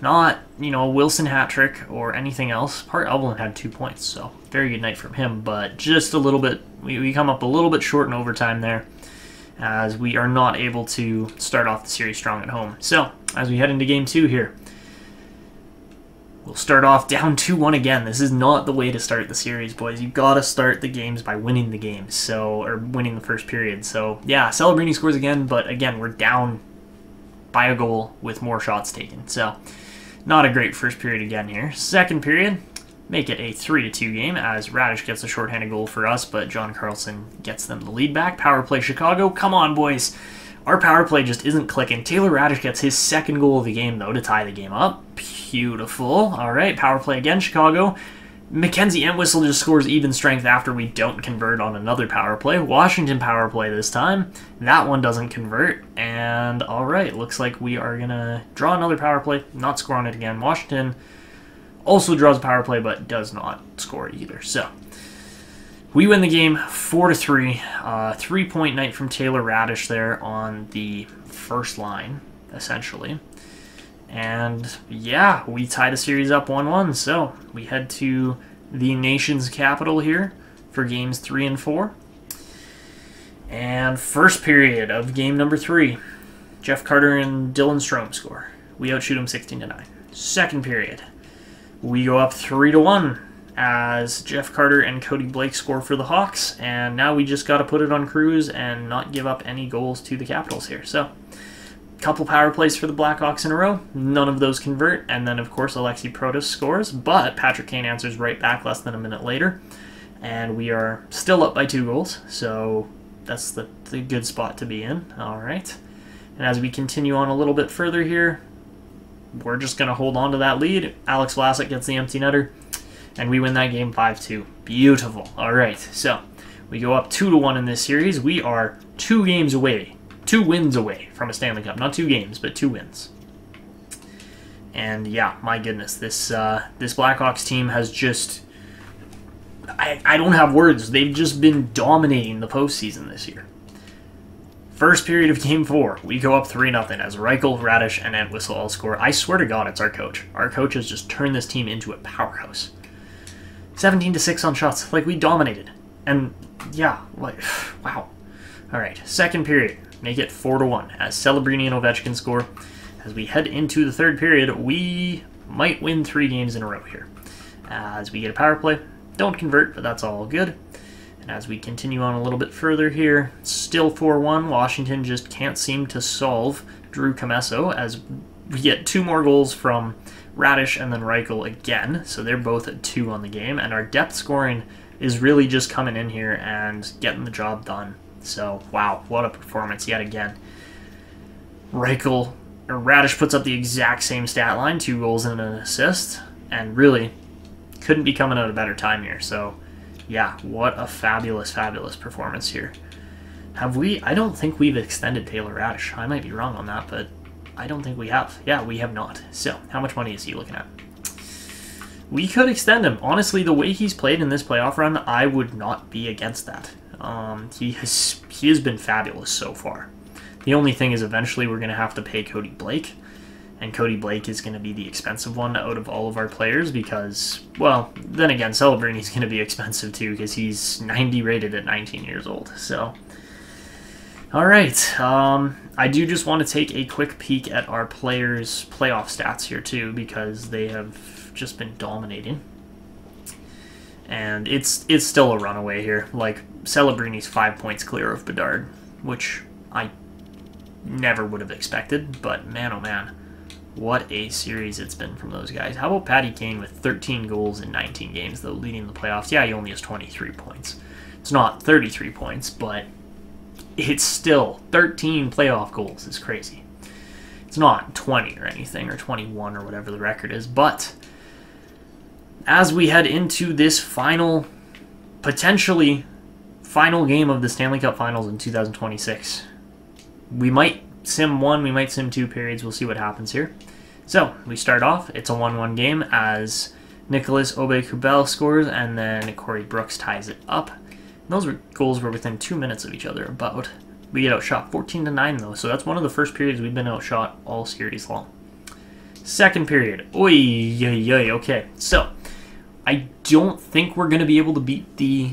Not, you know, a Wilson hat trick or anything else. Pär Albalin had 2 points, so very good night from him. But just a little bit, we come up a little bit short in overtime there as we are not able to start off the series strong at home. So, as we head into Game 2 here, we'll start off down 2-1 again. This is not the way to start the series, boys. You've got to start the games by winning the games, so, or winning the first period. So, yeah, Celebrini scores again, but again, we're down by a goal with more shots taken. So, not a great first period again here. Second period, make it a 3-2 game as Raddysh gets a shorthanded goal for us, but John Carlson gets them the lead back. Power play Chicago. Come on, boys. Our power play just isn't clicking. Taylor Raddysh gets his 2nd goal of the game, though, to tie the game up. Beautiful. All right, power play again, Chicago. Mackenzie Entwistle just scores even strength after we don't convert on another power play. Washington power play this time. That one doesn't convert. And all right, looks like we are going to draw another power play, not score on it again. Washington also draws a power play, but does not score either. So we win the game 4-3. 3-point night from Taylor Raddysh there on the first line, essentially. And, yeah, we tied a series up 1-1, so we head to the nation's capital here for games 3 and 4. And first period of game number 3, Jeff Carter and Dylan Strome score. We outshoot them 16-9. Second period, we go up 3-1 as Jeff Carter and Cody Blake score for the Hawks, and now we just got to put it on Cruise and not give up any goals to the Capitals here, so... couple power plays for the Blackhawks in a row. None of those convert. And then, of course, Alexi Protas scores. But Patrick Kane answers right back less than a minute later. And we are still up by 2 goals. So that's the good spot to be in. All right. And as we continue on a little bit further here, we're just going to hold on to that lead. Alex Vlasic gets the empty netter. And we win that game 5-2. Beautiful. All right. So we go up 2-1 in this series. We are 2 games away. 2 wins away from a Stanley Cup. Not 2 games, but 2 wins. And yeah, my goodness, this Blackhawks team has just... I don't have words. They've just been dominating the postseason this year. First period of Game 4, we go up 3-0 as Reichel, Raddysh, and Entwistle all score. I swear to God, it's our coach. Our coach has just turned this team into a powerhouse. 17-6 on shots. Like, we dominated. And yeah, like, wow. All right, second period. Make it 4-1 as Celebrini and Ovechkin score. As we head into the third period, we might win 3 games in a row here. As we get a power play, don't convert, but that's all good. And as we continue on a little bit further here, still 4-1. Washington just can't seem to solve Drew Commesso as we get 2 more goals from Raddysh and then Reichel again. So they're both at 2 on the game. And our depth scoring is really just coming in here and getting the job done. So, wow, what a performance yet again. Raddysh puts up the exact same stat line, 2 goals and an assist, and really couldn't be coming at a better time here. So, yeah, what a fabulous, fabulous performance here. Have we? I don't think we've extended Taylor Raddysh. I might be wrong on that, but I don't think we have. Yeah, we have not. So, how much money is he looking at? We could extend him. Honestly, the way he's played in this playoff run, I would not be against that. He has been fabulous so far. The only thing is eventually we're going to have to pay Cody Blake, and Cody Blake is going to be the expensive one out of all of our players because, well, then again, Celebrini's going to be expensive too because he's 90 rated at 19 years old. So, all right. I do just want to take a quick peek at our players' playoff stats here too because they have just been dominating. And it's still a runaway here. Like, Celebrini's 5 points clear of Bedard, which I never would have expected, but man, oh man, what a series it's been from those guys. How about Paddy Kane with 13 goals in 19 games, though, leading the playoffs? Yeah, he only has 23 points. It's not 33 points, but it's still 13 playoff goals. It's crazy. It's not 20 or anything, or 21 or whatever the record is, but as we head into this final, potentially final game of the Stanley Cup Finals in 2026, we might sim 1, we might sim 2 periods. We'll see what happens here. So we start off. It's a 1-1 game as Nicolas Aubé-Kubel scores and then Corey Brooks ties it up. And those goals were within 2 minutes of each other about. We get outshot 14-9 though, so that's one of the first periods we've been outshot all series long. Second period. Okay. So I don't think we're going to be able to beat the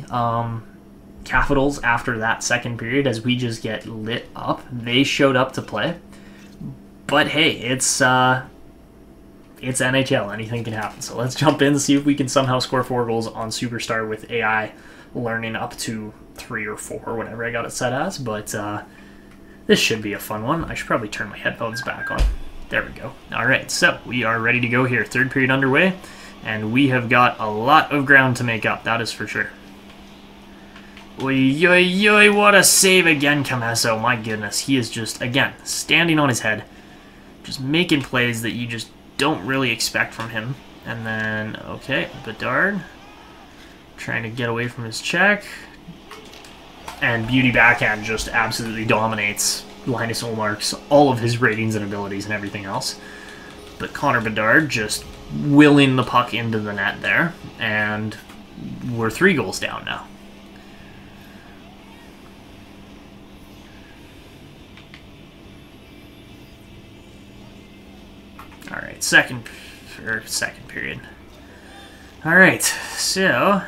Capitals after that second period as we just get lit up. They showed up to play. But hey, it's NHL. Anything can happen. So let's jump in and see if we can somehow score 4 goals on Superstar with AI learning up to 3 or 4 or whatever I got it set as. But this should be a fun one. I should probably turn my headphones back on. There we go. All right, so we are ready to go here. Third period underway. And we have got a lot of ground to make up, that is for sure. Oy, oy, oy, what a save again, Commesso. My goodness, he is just, again, standing on his head. Just making plays that you just don't really expect from him. And then, okay, Bedard. Trying to get away from his check. And beauty backhand just absolutely dominates Linus Ullmark's, all of his ratings and abilities and everything else. But Connor Bedard just willing the puck into the net there, and we're 3 goals down now. All right, second period. All right, so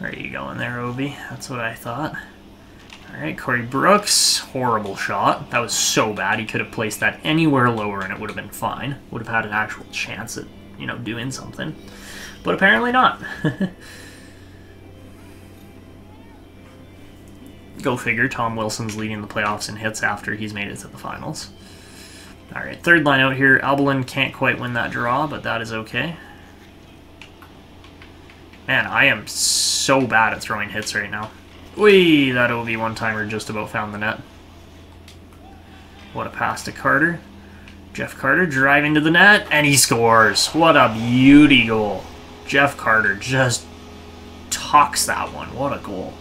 where are you going there, Ovi? That's what I thought. All right, Corey Brooks. Horrible shot. That was so bad. He could have placed that anywhere lower and it would have been fine. Would have had an actual chance at, you know, doing something. But apparently not. Go figure. Tom Wilson's leading the playoffs in hits after he's made it to the finals. All right, third line out here. Albalin can't quite win that draw, but that is okay. Man, I am so bad at throwing hits right now. Whee! That Ovi one-timer just about found the net. What a pass to Carter. Jeff Carter driving to the net, and he scores. What a beauty goal. Jeff Carter just tucks that one. What a goal.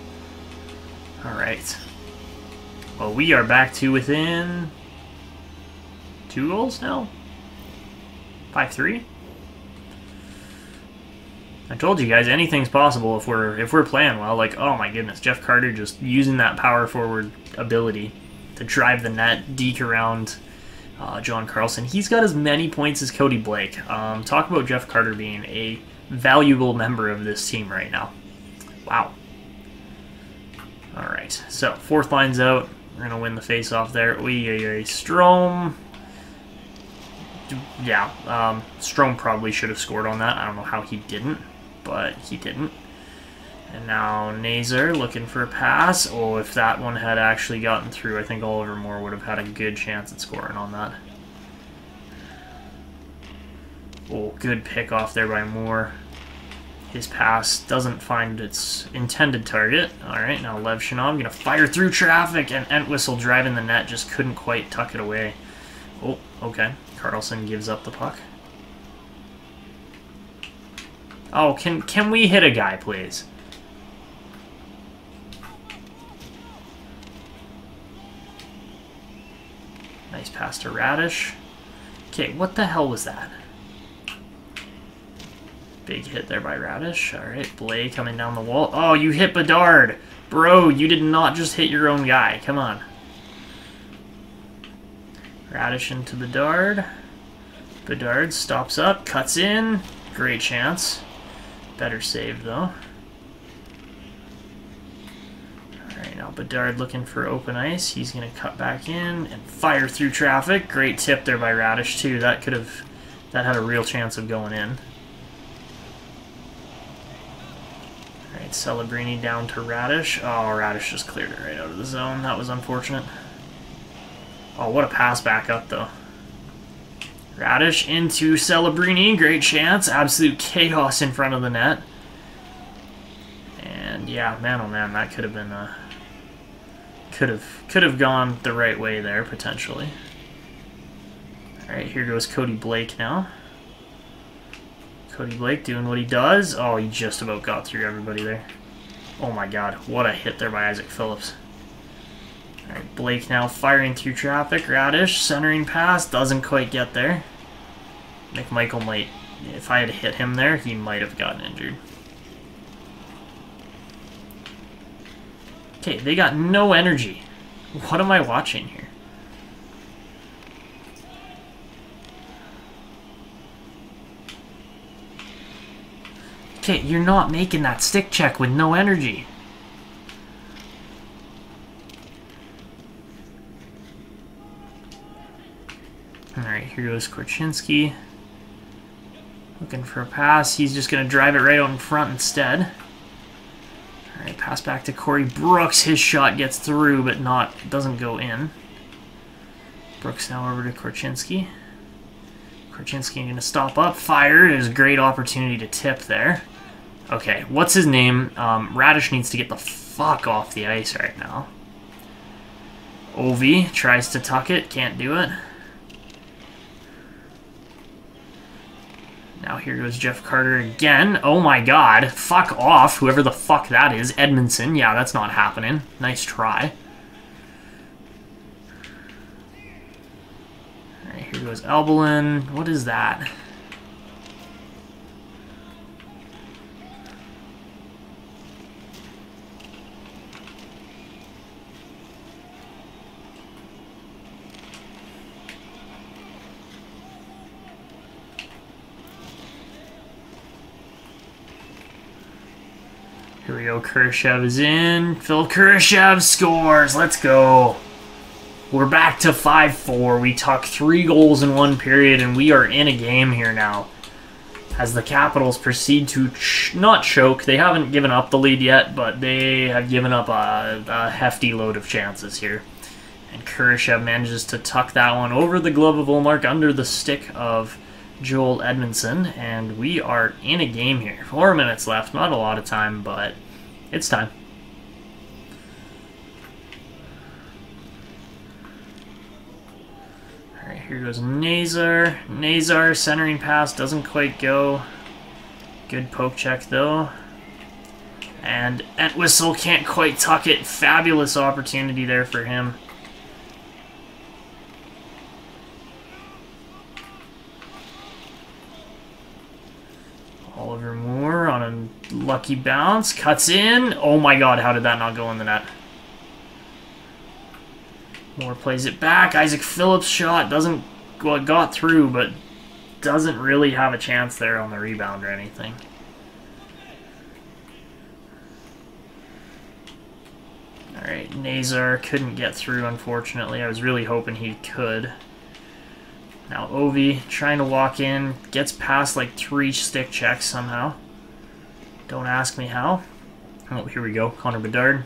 All right. Well, we are back to within 2 goals now. 5-3. I told you guys anything's possible if we're playing well. Like, oh my goodness, Jeff Carter just using that power forward ability to drive the net, deke around John Carlson. He's got as many points as Cody Blake. Talk about Jeff Carter being a valuable member of this team right now. Wow. All right, so fourth line's out. We're going to win the face-off there. Strome. Yeah, Strome probably should have scored on that. I don't know how he didn't, but he didn't. And now Nazar looking for a pass. Oh, if that one had actually gotten through, I think Oliver Moore would have had a good chance at scoring on that. Oh, good pick off there by Moore. His pass doesn't find its intended target. All right, now Levshunov going to fire through traffic, and Entwistle driving the net just couldn't quite tuck it away. Oh, okay. Carlson gives up the puck. Oh, can we hit a guy, please? Nice pass to Raddysh. Okay, what the hell was that? Big hit there by Raddysh. All right, Blake coming down the wall. Oh, you hit Bedard. Bro, you did not just hit your own guy. Come on. Raddysh into Bedard. Bedard stops up, cuts in. Great chance. Better save, though. All right, now Bedard looking for open ice. He's going to cut back in and fire through traffic. Great tip there by Raddysh, too. That could have... that had a real chance of going in. Celebrini down to Raddysh. Oh, Raddysh just cleared it right out of the zone. That was unfortunate. Oh, what a pass back up, though. Raddysh into Celebrini. Great chance. Absolute chaos in front of the net. And, yeah, man, oh, man, that could have been a... Could have gone the right way there, potentially. All right, here goes Cody Blake now. Cody Blake doing what he does. Oh, he just about got through everybody there. Oh my god, what a hit there by Isaac Phillips. Alright, Blake now firing through traffic. Raddysh, centering pass, doesn't quite get there. McMichael might, if I had hit him there, he might have gotten injured. Okay, they got no energy. What am I watching here? Okay, you're not making that stick check with no energy. Alright, here goes Korchinski. Looking for a pass. He's just going to drive it right out in front instead. Alright, pass back to Corey Brooks. His shot gets through, but not, it doesn't go in. Brooks now over to Korchinski. Korchinski going to stop up, fire. There's a great opportunity to tip there. Okay, what's his name? Raddysh needs to get the fuck off the ice right now. Ovi tries to tuck it, can't do it. Now here goes Jeff Carter again. Oh my god, fuck off, whoever the fuck that is. Edmondson, yeah, that's not happening. Nice try. Here goes Albalin. What is that? Here we go. Kurashev is in. Philipp Kurashev scores. Let's go. We're back to 5-4. We took 3 goals in 1 period, and we are in a game here now. As the Capitals proceed to not choke. They haven't given up the lead yet, but they have given up a hefty load of chances here. And Kurashev manages to tuck that one over the glove of Ullmark, under the stick of Joel Edmondson, and we are in a game here. 4 minutes left. Not a lot of time, but it's time. Here goes Nazar. Nazar, centering pass, doesn't quite go. Good poke check, though. And Entwistle can't quite tuck it. Fabulous opportunity there for him. Oliver Moore on a lucky bounce. Cuts in. Oh my god, how did that not go in the net? Moore plays it back. Isaac Phillips' shot doesn't, well, it got through, but doesn't really have a chance there on the rebound or anything. Nazar couldn't get through, unfortunately. I was really hoping he could. Now Ovi trying to walk in, gets past like three stick checks somehow. Don't ask me how. Oh, here we go, Connor Bedard.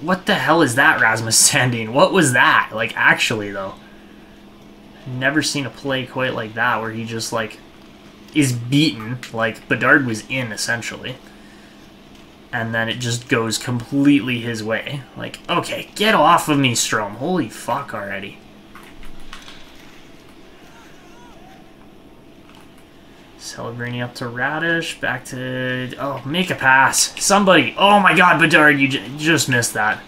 What the hell is that, Rasmus Sandin? What was that? Like, actually, though. Never seen a play quite like that where he just, like, is beaten. Like, Bedard was in, essentially. And then it just goes completely his way. Like, okay, get off of me, Strome. Holy fuck already. Celebrini up to Raddysh, back to... Oh, make a pass. Somebody. Oh my god, Bedard, you just missed that.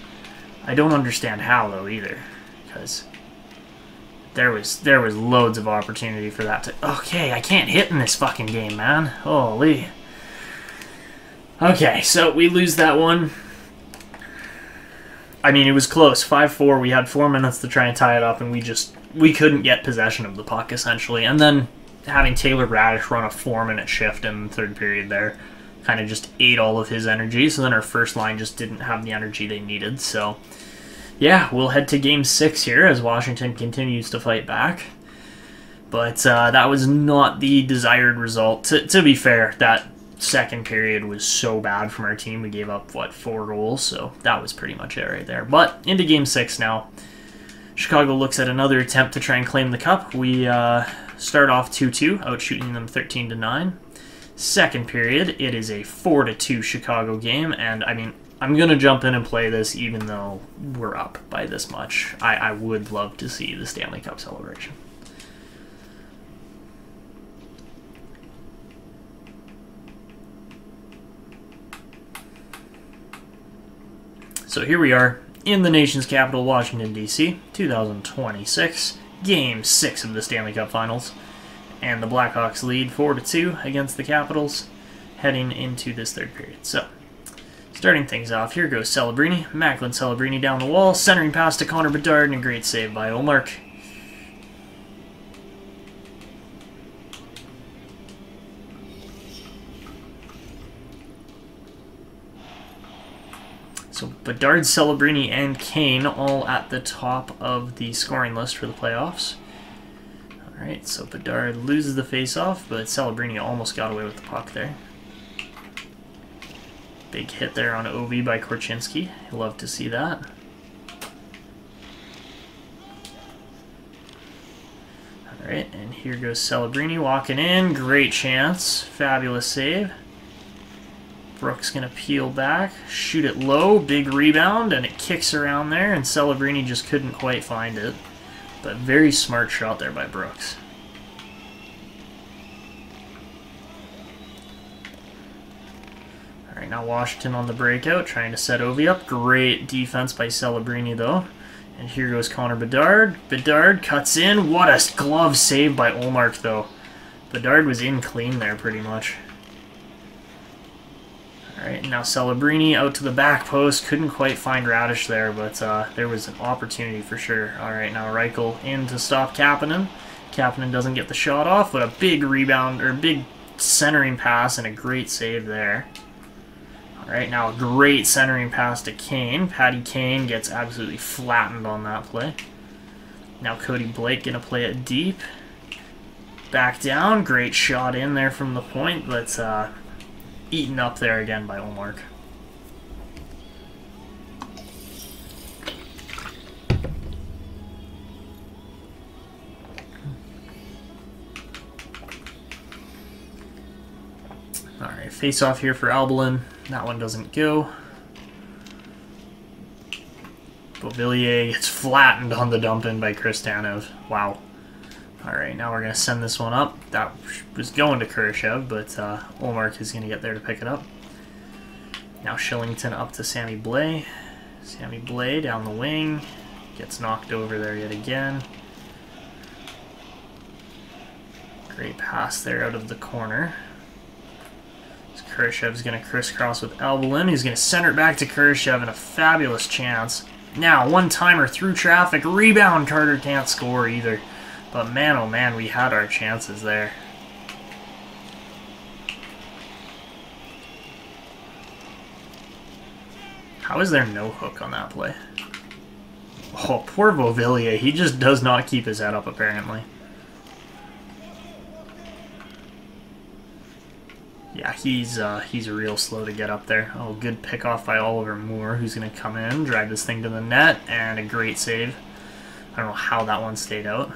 I don't understand how, though, either. Because there was loads of opportunity for that to... Okay, I can't hit in this fucking game, man. Holy. Okay, so we lose that one. I mean, it was close. 5-4, we had 4 minutes to try and tie it up, and we couldn't get possession of the puck, essentially. And then... having Taylor Raddysh run a 4-minute shift in the third period there kind of just ate all of his energy, so then our first line just didn't have the energy they needed. So, yeah, we'll head to Game 6 here as Washington continues to fight back. But that was not the desired result. To be fair, that second period was so bad from our team. We gave up, what, 4 goals, so that was pretty much it right there. But into Game 6 now. Chicago looks at another attempt to try and claim the cup. We... start off 2-2, outshooting them 13-9. Second period, it is a 4-2 Chicago game, and I mean, I'm going to jump in and play this even though we're up by this much. I would love to see the Stanley Cup celebration. So here we are in the nation's capital, Washington, D.C., 2026. Game 6 of the Stanley Cup Finals, and the Blackhawks lead 4-2 against the Capitals heading into this third period. So, starting things off, here goes Celebrini. Macklin Celebrini down the wall, centering pass to Connor Bedard, and a great save by Ullmark. So Bedard, Celebrini, and Kane all at the top of the scoring list for the playoffs. Alright, so Bedard loses the faceoff, but Celebrini almost got away with the puck there. Big hit there on Ovi by Korchinski. Love to see that. Alright, and here goes Celebrini walking in. Great chance. Fabulous save. Brooks going to peel back, shoot it low, big rebound, and it kicks around there, and Celebrini just couldn't quite find it. But very smart shot there by Brooks. All right, now Washington on the breakout, trying to set Ovi up. Great defense by Celebrini, though. And here goes Connor Bedard. Bedard cuts in. What a glove save by Ullmark, though. Bedard was in clean there, pretty much. Alright, now Celebrini out to the back post. Couldn't quite find Raddysh there, but there was an opportunity for sure. Alright, now Reichel in to stop Kapanen. Kapanen doesn't get the shot off, but a big rebound, or big centering pass and a great save there. Alright, now a great centering pass to Kane. Paddy Kane gets absolutely flattened on that play. Now Cody Blake going to play it deep. Back down. Great shot in there from the point, but... eaten up there again by Ullmark. Alright, face off here for Albalin. That one doesn't go. Beauvillier gets flattened on the dump in by Chris Tanev. Wow. Alright, now we're going to send this one up. That was going to Kurashev, but Ullmark is going to get there to pick it up. Now Shillington up to Sammy Blais. Sammy Blais down the wing. Gets knocked over there yet again. Great pass there out of the corner. So Kurashev's going to crisscross with Albalin. He's going to center it back to Kurashev, and a fabulous chance. Now, one-timer through traffic. Rebound. Carter can't score either. But man, oh man, we had our chances there. How is there no hook on that play? Oh, poor Bovillier. He just does not keep his head up, apparently. Yeah, he's real slow to get up there. Oh, good pickoff by Oliver Moore, who's going to come in, drive this thing to the net, and a great save. I don't know how that one stayed out.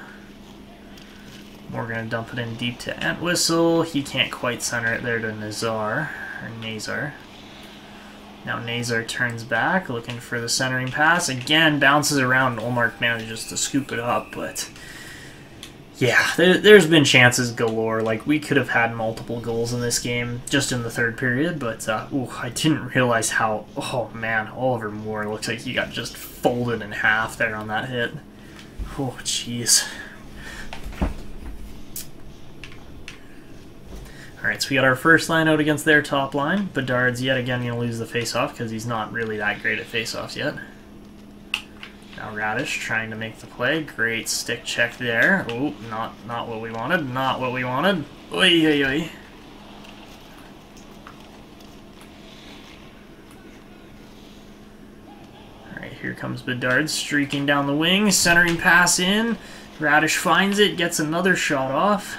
We're going to dump it in deep to Entwistle. He can't quite center it there to Nazar, or Nazar. Now Nazar turns back, looking for the centering pass. Again, bounces around, and Ullmark manages to scoop it up, but... yeah, there's been chances galore. Like, we could have had multiple goals in this game just in the third period, but ooh, I didn't realize how... oh, man, Oliver Moore looks like he got just folded in half there on that hit. Oh, jeez. Alright, so we got our first line out against their top line. Bedard's yet again going to lose the faceoff because he's not really that great at faceoffs yet. Now Raddysh trying to make the play. Great stick check there. Oh, not what we wanted. Not what we wanted. Oy, oy, oy. Alright, here comes Bedard streaking down the wing. Centering pass in. Raddysh finds it. Gets another shot off.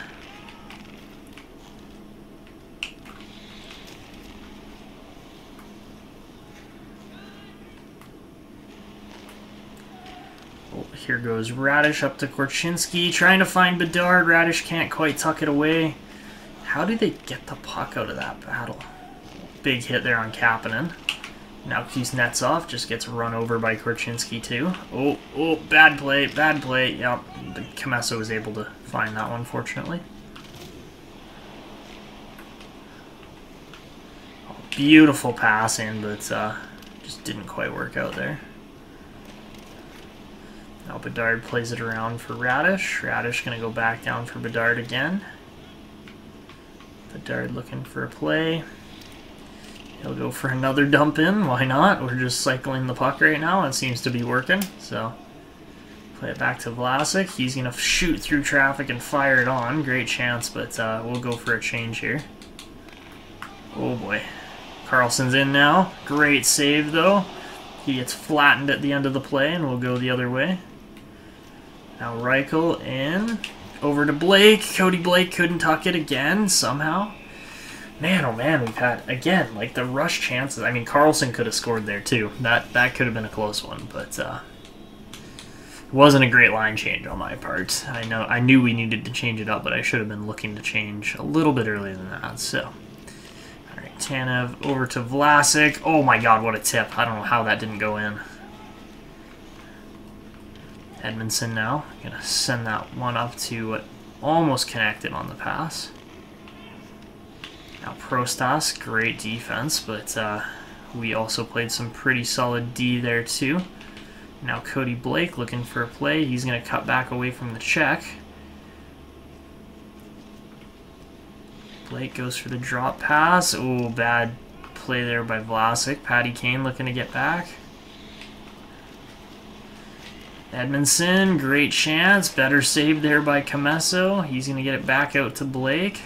Here goes Raddysh up to Korchinski, trying to find Bedard. Raddysh can't quite tuck it away. How do they get the puck out of that battle? Big hit there on Kapanen. Now Kuznetsov just gets run over by Korchinski too. Oh, oh, bad play, bad play. Yep, Commesso was able to find that one, fortunately. Oh, beautiful pass in, but just didn't quite work out there. Now Bedard plays it around for Raddysh. Raddysh going to go back down for Bedard again. Bedard looking for a play. He'll go for another dump in. Why not? We're just cycling the puck right now. It seems to be working. So play it back to Vlasic. He's going to shoot through traffic and fire it on. Great chance, but we'll go for a change here. Oh boy. Carlson's in now. Great save though. He gets flattened at the end of the play and we'll go the other way. Now Reichel in. Over to Blake. Cody Blake couldn't tuck it again somehow. Man, oh man, we've had, again, like the rush chances. I mean, Carlson could have scored there too. That could have been a close one, but it wasn't a great line change on my part. I knew we needed to change it up, but I should have been looking to change a little bit earlier than that, so... Tanev over to Vlasic. Oh my god, what a tip. I don't know how that didn't go in. Edmondson now. Gonna send that one up to what almost connected on the pass. Now Prostas, great defense, but we also played some pretty solid D there too. Now Cody Blake looking for a play. He's gonna cut back away from the check. Blake goes for the drop pass. Oh, bad play there by Vlasic. Paddy Kane looking to get back. Edmondson, great chance. Better save there by Commesso. He's going to get it back out to Blake.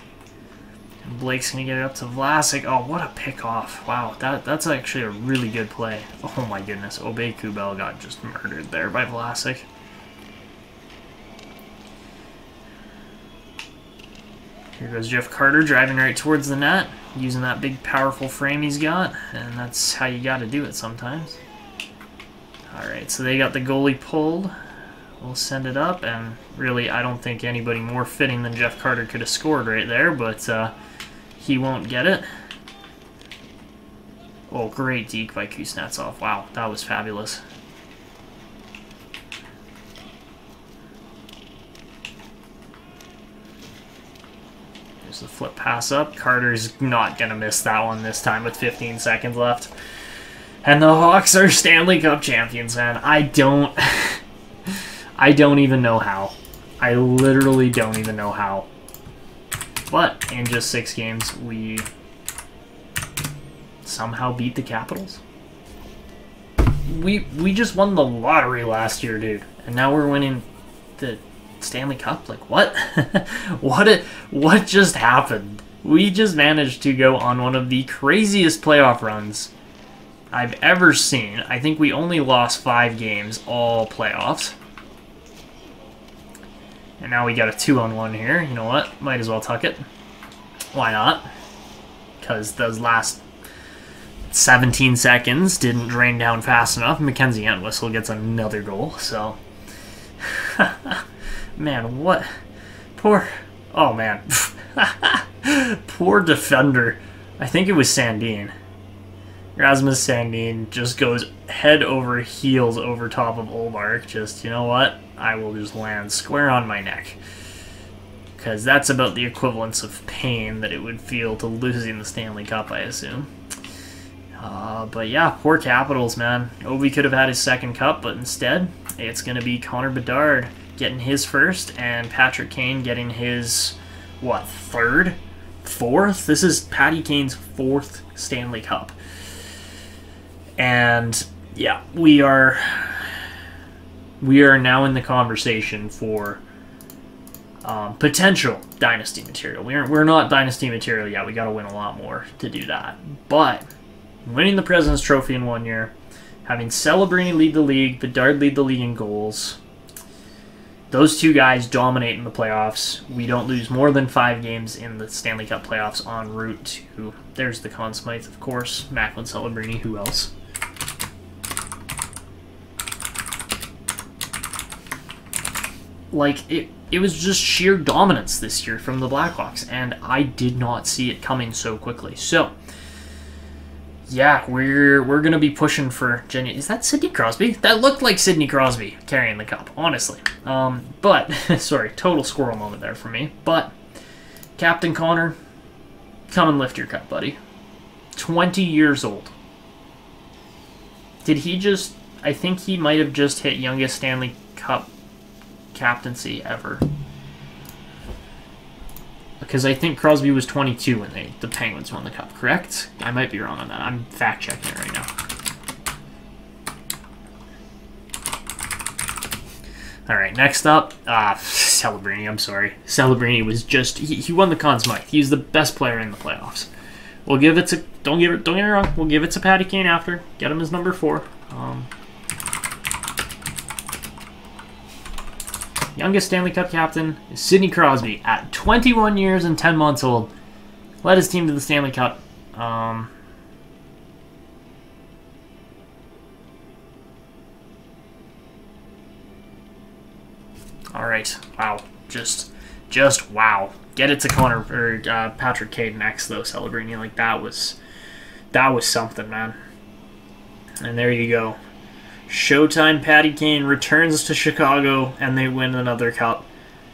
And Blake's going to get it up to Vlasic. Oh, what a pickoff. Wow, that's actually a really good play. Oh my goodness, Obey Kubel got just murdered there by Vlasic. Here goes Jeff Carter driving right towards the net, using that big powerful frame he's got, and that's how you gotta do it sometimes. Alright, so they got the goalie pulled. We'll send it up, and really I don't think anybody more fitting than Jeff Carter could have scored right there, but he won't get it. Oh, great deke by Kuznetsov. Wow, that was fabulous. The flip pass up. Carter's not going to miss that one this time with 15 seconds left. And the Hawks are Stanley Cup champions, man. I don't even know how. I literally don't even know how. But in just 6 games, we somehow beat the Capitals. We just won the lottery last year, dude. And now we're winning the Stanley Cup? Like, what? What just happened? We just managed to go on one of the craziest playoff runs I've ever seen. I think we only lost 5 games all playoffs. And now we got a 2-on-1 here. You know what? Might as well tuck it. Why not? Because those last 17 seconds didn't drain down fast enough. Mackenzie Entwistle gets another goal, so... man, what... Poor... Oh, man. Poor defender. I think it was Sandin. Rasmus Sandin just goes head over heels over top of Ullmark. Just, you know what? I will just land square on my neck. Because that's about the equivalence of pain that it would feel to losing the Stanley Cup, I assume. But yeah, poor Capitals, man. Ovi could have had his second cup, but instead, it's going to be Connor Bedard getting his first, and Patrick Kane getting his, what, third? Fourth? This is Paddy Kane's 4th Stanley Cup. And yeah, we are now in the conversation for potential dynasty material. We're not dynasty material yet. We got to win a lot more to do that. But winning the President's Trophy in one year, having Celebrini lead the league, Bedard lead the league in goals. Those two guys dominate in the playoffs. We don't lose more than 5 games in the Stanley Cup playoffs en route to... There's the Conn Smythe, of course. Macklin Celebrini, who else? Like, it was just sheer dominance this year from the Blackhawks, and I did not see it coming so quickly. So, yeah, we're going to be pushing for... Is that Sidney Crosby? That looked like Sidney Crosby carrying the cup, honestly. But, sorry, total squirrel moment there for me. But, Captain Connor, come and lift your cup, buddy. 20 years old. Did he just... I think he might have just hit youngest Stanley Cup captaincy ever. Because I think Crosby was 22 when the Penguins won the Cup, correct? I might be wrong on that. I'm fact-checking it right now. Alright, next up, Celebrini, I'm sorry. Celebrini was just... He won the Conn Smythe. He was the best player in the playoffs. We'll give it to... Don't get me wrong. We'll give it to Paddy Kane after. Get him as number 4. Youngest Stanley Cup captain is Sidney Crosby at 21 years and 10 months old. Led his team to the Stanley Cup. All right. Wow. Just wow. Get it to Connor or Patrick Kane next, though. Celebrini, like that was something, man. And there you go. Showtime Paddy Kane returns to Chicago, and they win another cup.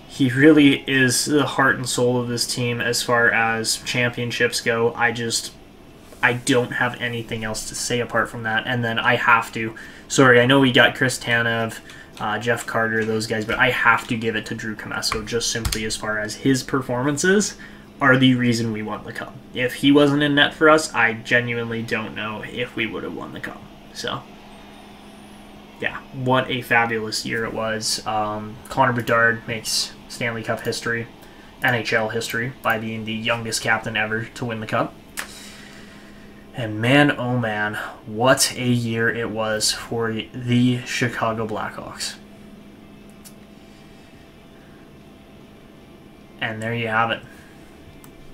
He really is the heart and soul of this team as far as championships go. I don't have anything else to say apart from that. And then I have to, sorry, I know we got Chris Tanev, Jeff Carter, those guys, but I have to give it to Drew Commesso just simply as far as his performances are the reason we won the cup. If he wasn't in net for us, I genuinely don't know if we would have won the cup. So... yeah, what a fabulous year it was. Connor Bedard makes Stanley Cup history, NHL history, by being the youngest captain ever to win the cup. And man, oh man, what a year it was for the Chicago Blackhawks. And there you have it.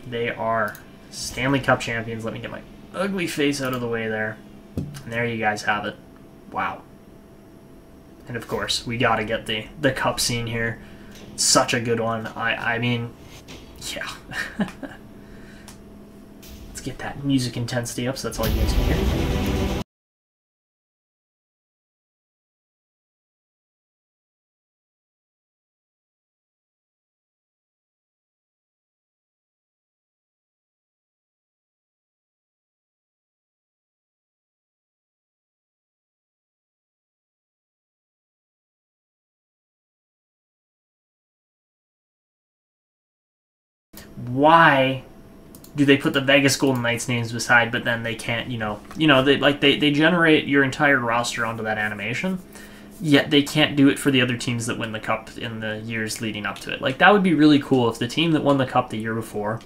They are Stanley Cup champions. Let me get my ugly face out of the way there. And there you guys have it. Wow. And of course, we gotta get the cup scene here. Such a good one. I mean, yeah. Let's get that music intensity up so that's all you guys can hear. Why do they put the Vegas Golden Knights names beside, but then they can't, you know, they generate your entire roster onto that animation, yet they can't do it for the other teams that win the cup in the years leading up to it. Like, that would be really cool if the team that won the cup the year before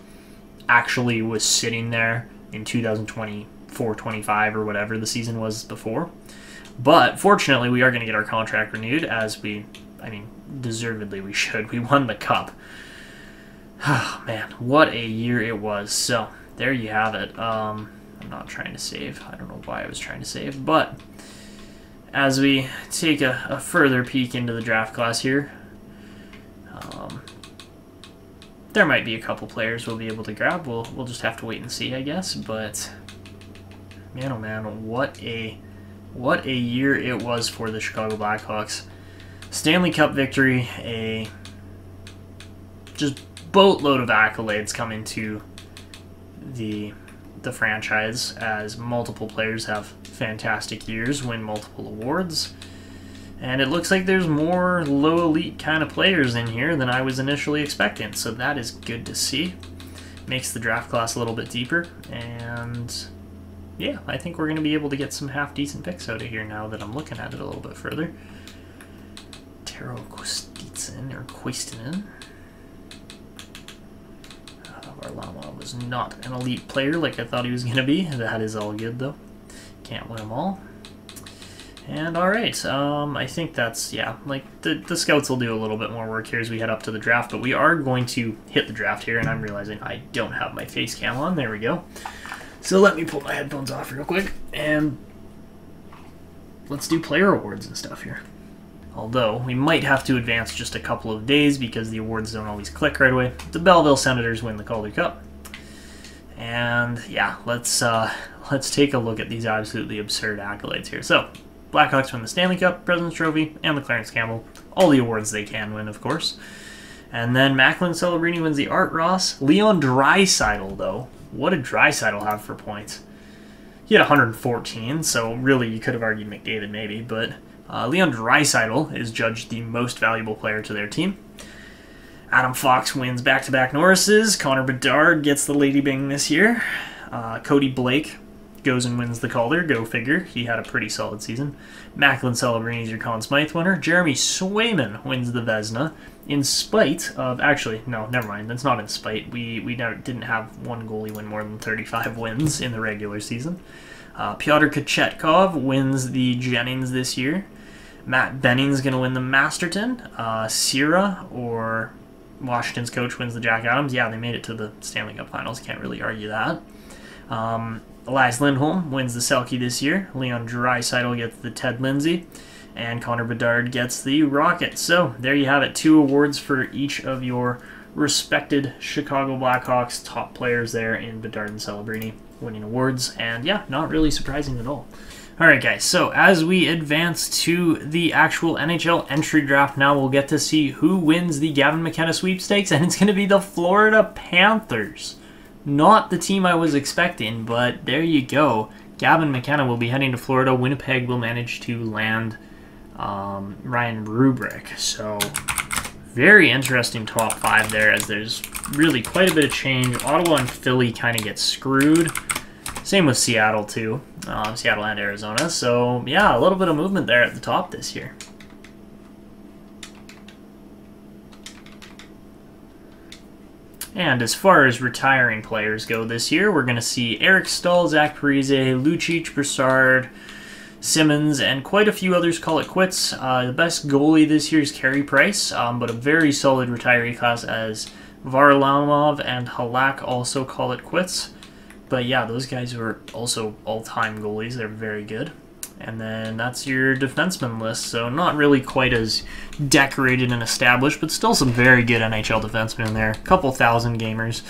actually was sitting there in 2024 425 or whatever the season was before. But fortunately, we are going to get our contract renewed, as we, I mean, deservedly we should. We won the cup. Oh, man, what a year it was. So there you have it. I'm not trying to save. I don't know why I was trying to save. But as we take a further peek into the draft class here, there might be a couple players we'll be able to grab. We'll just have to wait and see, I guess. But man, oh man, what a year it was for the Chicago Blackhawks. Stanley Cup victory, a just boatload of accolades come into the franchise as multiple players have fantastic years, win multiple awards. And it looks like there's more low elite kind of players in here than I was initially expecting, so that is good to see. Makes the draft class a little bit deeper, and yeah, I think we're going to be able to get some half-decent picks out of here now that I'm looking at it a little bit further. Tero Kostitsin, or Koistinen. Varlamov was not an elite player like I thought he was going to be. That is all good, though. Can't win them all. And alright, I think that's, yeah, like, the scouts will do a little bit more work here as we head up to the draft, but we are going to hit the draft here, and I'm realizing I don't have my face cam on. There we go. So let me pull my headphones off real quick, and let's do player awards and stuff here. Although, we might have to advance just a couple of days because the awards don't always click right away. The Belleville Senators win the Calder Cup. And, yeah, let's take a look at these absolutely absurd accolades here. So, Blackhawks win the Stanley Cup, President's Trophy, and the Clarence Campbell. All the awards they can win, of course. And then Macklin Celebrini wins the Art Ross. Leon Draisaitl, though. What did Draisaitl have for points? He had 114, so really you could have argued McDavid maybe, but Leon Draisaitl is judged the most valuable player to their team. Adam Fox wins back-to-back Norrises. Connor Bedard gets the Lady Bing this year. Cody Blake goes and wins the Calder. Go figure. He had a pretty solid season. Macklin Celebrini is your Conn Smythe winner. Jeremy Swayman wins the Vezina in spite of... Actually, no, never mind. That's not in spite. We didn't have one goalie win more than 35 wins in the regular season. Pyotr Kachetkov wins the Jennings this year. Matt Benning's going to win the Masterton. Cira, or Washington's coach, wins the Jack Adams. Yeah, they made it to the Stanley Cup Finals. Can't really argue that. Elias Lindholm wins the Selke this year. Leon Draisaitl gets the Ted Lindsay. And Connor Bedard gets the Rocket. So there you have it. 2 awards for each of your respected Chicago Blackhawks top players there in Bedard and Celebrini winning awards. And yeah, not really surprising at all. Alright guys, so as we advance to the actual NHL entry draft now, we'll get to see who wins the Gavin McKenna sweepstakes. And it's going to be the Florida Panthers. Not the team I was expecting, but there you go. Gavin McKenna will be heading to Florida. Winnipeg will manage to land Ryan Rubrick. So very interesting top 5 there, as there's really quite a bit of change. Ottawa and Philly kind of get screwed. Same with Seattle too. Seattle and Arizona. So yeah, a little bit of movement there at the top this year. And as far as retiring players go this year, we're going to see Eric Staal, Zach Parise, Lucic, Broussard, Simmons, and quite a few others call it quits. The best goalie this year is Carey Price, but a very solid retiree class as Varlamov and Halak also call it quits. But yeah, those guys were also all-time goalies. They're very good. And then that's your defenseman list, so not really quite as decorated and established, but still some very good NHL defensemen in there. A couple thousand gamers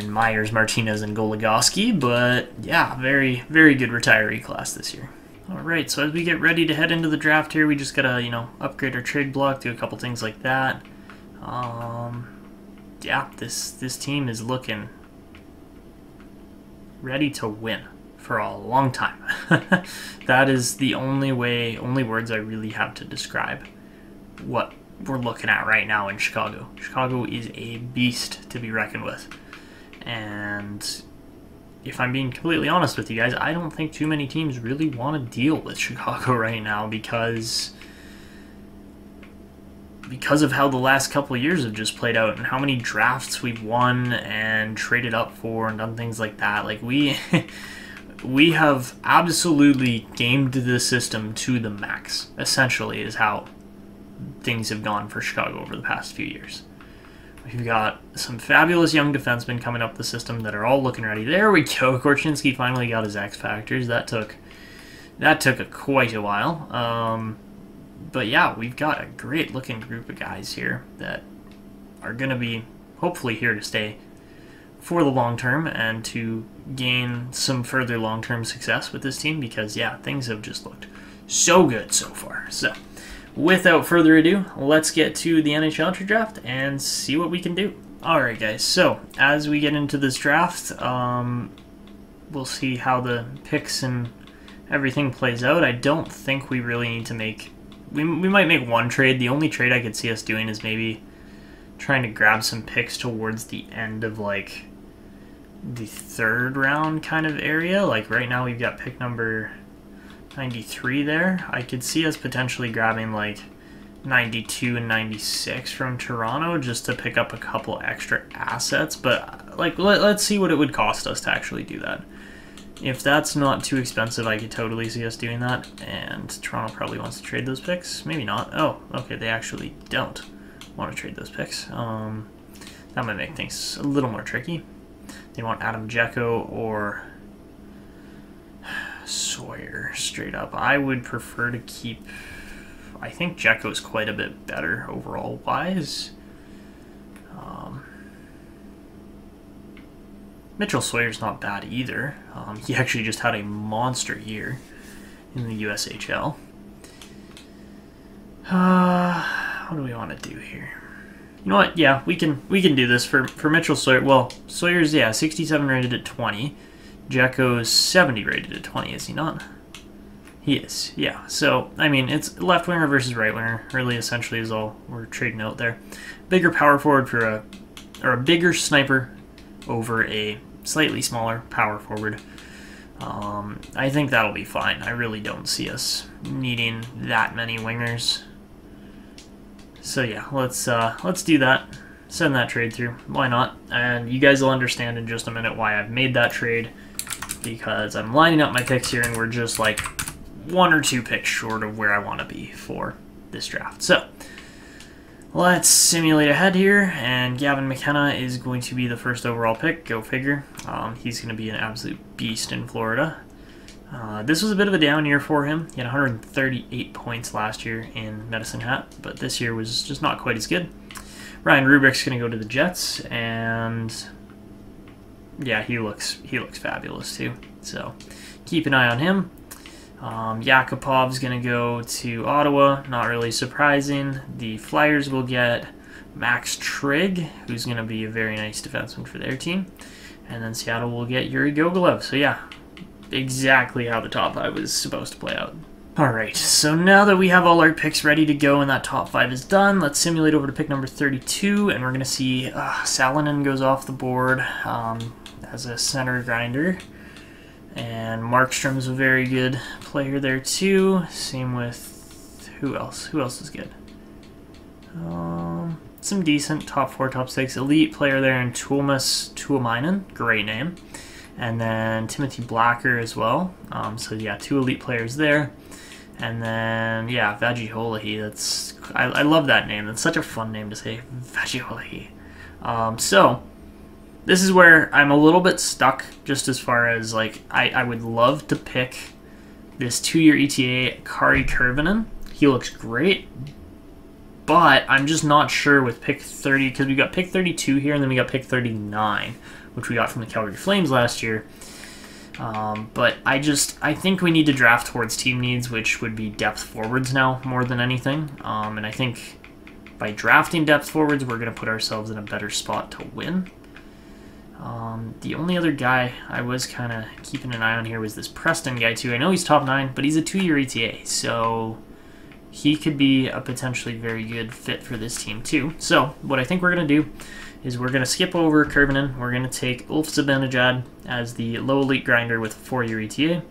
in Myers, Martinez, and Goligoski, but yeah, very, very good retiree class this year. All right, so as we get ready to head into the draft here, we just got to, you know, upgrade our trade block, do a couple things like that. Yeah, this team is looking ready to win for a long time. That is the only words I really have to describe what we're looking at right now in Chicago. Chicago is a beast to be reckoned with. And if I'm being completely honest with you guys, I don't think too many teams really want to deal with Chicago right now because of how the last couple of years have just played out and how many drafts we've won and traded up for and done things like that. Like we we have absolutely gamed the system to the max, essentially, is how things have gone for Chicago over the past few years. We've got some fabulous young defensemen coming up the system that are all looking ready. There we go. Korchinski finally got his X Factors. That took quite a while. But yeah, we've got a great looking group of guys here that are going to be hopefully here to stay for the long term and to gain some further long-term success with this team, because yeah, things have just looked so good so far. So without further ado, let's get to the NHL draft and see what we can do. Alright guys, so as we get into this draft, we'll see how the picks and everything plays out. I don't think we really need to make... We might make one trade. The only trade I could see us doing is maybe trying to grab some picks towards the end of like the third round kind of area. Like right now we've got pick number 93 there. I could see us potentially grabbing like 92 and 96 from Toronto just to pick up a couple extra assets, but like let's see what it would cost us to actually do that. If that's not too expensive, I could totally see us doing that, and Toronto probably wants to trade those picks. Maybe not. Oh, okay, they actually don't want to trade those picks. That might make things a little more tricky. They want Adam Jecko or Sawyer straight up. I would prefer to keep... I think Jecko's quite a bit better overall wise. Mitchell Sawyer's not bad either. He actually just had a monster year in the USHL. What do we want to do here? You know what? Yeah, we can do this for Mitchell Sawyer. Well, Sawyer's, yeah, 67 rated at 20. Jacko's 70 rated at 20, is he not? He is, yeah. So, I mean, it's left winger versus right winger, really, essentially, is all we're trading out there. Bigger power forward for a... or a bigger sniper over a slightly smaller power forward. I think that'll be fine. I really don't see us needing that many wingers. So yeah, let's do that. Send that trade through. Why not? And you guys will understand in just a minute why I've made that trade, because I'm lining up my picks here and we're just like one or two picks short of where I want to be for this draft. So let's simulate ahead here, and Gavin McKenna is going to be the first overall pick. Go figure. He's going to be an absolute beast in Florida. This was a bit of a down year for him. He had 138 points last year in Medicine Hat, but this year was just not quite as good. Ryan Rubrick's going to go to the Jets, and yeah, he looks fabulous too. So keep an eye on him. Yakupov's going to go to Ottawa. Not really surprising. The Flyers will get Max Trigg, who's going to be a very nice defenseman for their team. And then Seattle will get Yuri Gogolev. So yeah, exactly how the top 5 was supposed to play out. Alright, so now that we have all our picks ready to go and that top 5 is done, let's simulate over to pick number 32, and we're going to see Salonen goes off the board as a center grinder. And Markstrom's a very good player there too. Same with who else? Who else is good? Some decent top 4, top 6 elite player there in Tuomas Tuomainen, great name, and then Timothy Blacker as well. So yeah, 2 elite players there, and then yeah, Vaihiolahi. That's I love that name. That's such a fun name to say, Vaihiolahi. So this is where I'm a little bit stuck, just as far as, like, I would love to pick this 2-year ETA, Kari Kervinen. He looks great, but I'm just not sure with pick 30, because we got pick 32 here, and then we got pick 39, which we got from the Calgary Flames last year. But I think we need to draft towards team needs, which would be depth forwards now more than anything. And I think by drafting depth forwards, we're going to put ourselves in a better spot to win. The only other guy I was kind of keeping an eye on here was this Preston guy too. I know he's top 9, but he's a 2-year ETA, so he could be a potentially very good fit for this team too. So what I think we're going to do is we're going to skip over Kervinen. We're going to take Ulf Zibanejad as the low elite grinder with a 4-year ETA,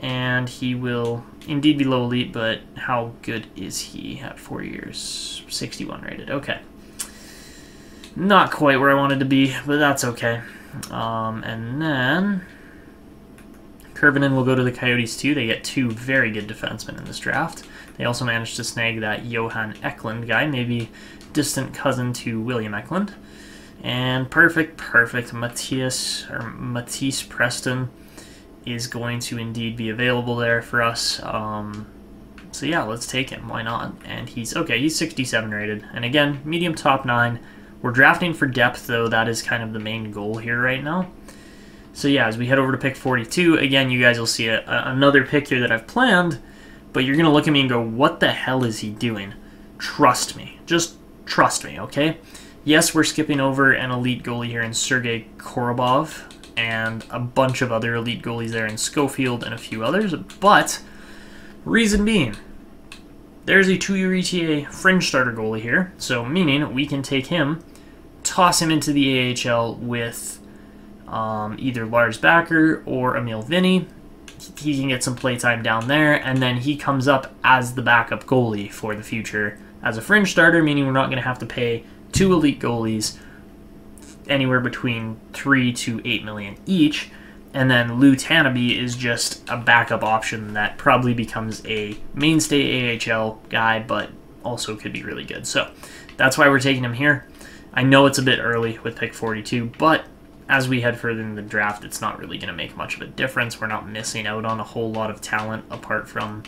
and he will indeed be low elite, but how good is he at 4 years? 61 rated, okay. Not quite where I wanted to be, but that's okay. And then Kurvanen will go to the Coyotes too. They get two very good defensemen in this draft. They also managed to snag that Johan Eklund guy, maybe distant cousin to William Eklund. And perfect Matisse Preston is going to indeed be available there for us. So yeah, let's take him. Why not? And he's okay. He's 67 rated. And again, medium top 9. We're drafting for depth, though. That is kind of the main goal here right now. So yeah, as we head over to pick 42, again, you guys will see another pick here that I've planned, but you're going to look at me and go, what the hell is he doing? Trust me. Just trust me, okay? Yes, we're skipping over an elite goalie here in Sergei Korobov and a bunch of other elite goalies there in Schofield and a few others, but reason being, there's a 2-year ETA fringe starter goalie here, so meaning we can take him, toss him into the AHL with either Lars Backer or Emil Vinny. He can get some playtime down there, and then he comes up as the backup goalie for the future as a fringe starter, meaning we're not going to have to pay two elite goalies anywhere between $3 to $8 million each. And then Lou Tanabe is just a backup option that probably becomes a mainstay AHL guy, but also could be really good. So that's why we're taking him here. I know it's a bit early with pick 42, but as we head further in the draft, it's not really going to make much of a difference. We're not missing out on a whole lot of talent apart from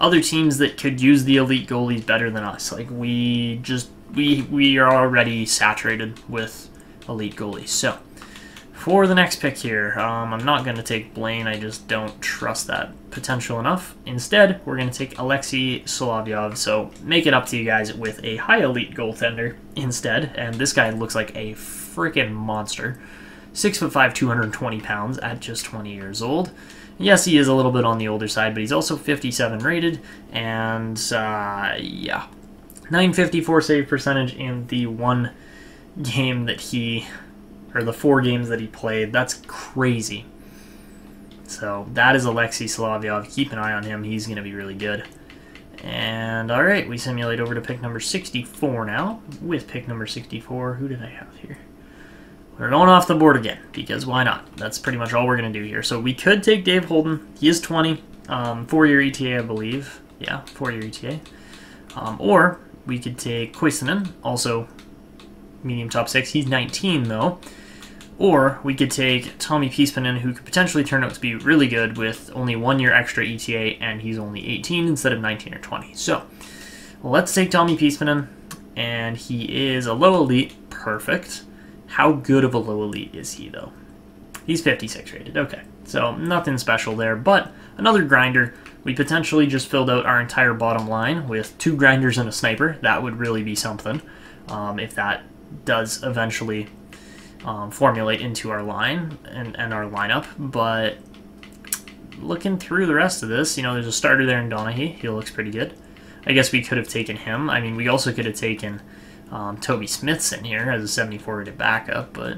other teams that could use the elite goalies better than us. Like we are already saturated with elite goalies. So for the next pick here, I'm not going to take Blaine. I just don't trust that potential enough. Instead, we're going to take Alexei Solovyov. So make it up to you guys with a high elite goaltender instead. And this guy looks like a freaking monster. 6'5", 220 pounds at just 20 years old. Yes, he is a little bit on the older side, but he's also 57 rated. And yeah, 954 save percentage in the one game that he... or the 4 games that he played. That's crazy. So that is Alexei Solovyov. Keep an eye on him. He's going to be really good. And all right, we simulate over to pick number 64 now. With pick number 64, who did I have here? We're going off the board again, because why not? That's pretty much all we're going to do here. So we could take Dave Holden. He is 20. 4-year ETA, I believe. Yeah, 4-year ETA. Or we could take Koistinen, also medium top 6. He's 19, though. Or we could take Tommy Pieskanen, who could potentially turn out to be really good with only 1 year extra ETA, and he's only 18 instead of 19 or 20. So let's take Tommy Pieskanen, and he is a low elite. Perfect. How good of a low elite is he, though? He's 56 rated. Okay, so nothing special there, but another grinder. We potentially just filled out our entire bottom line with 2 grinders and a sniper. That would really be something if that does eventually... formulate into our line and our lineup. But looking through the rest of this, you know, there's a starter there in Donaghy. He looks pretty good. I guess we could have taken him. I mean, we also could have taken Toby Smithson here as a 74 rated backup, but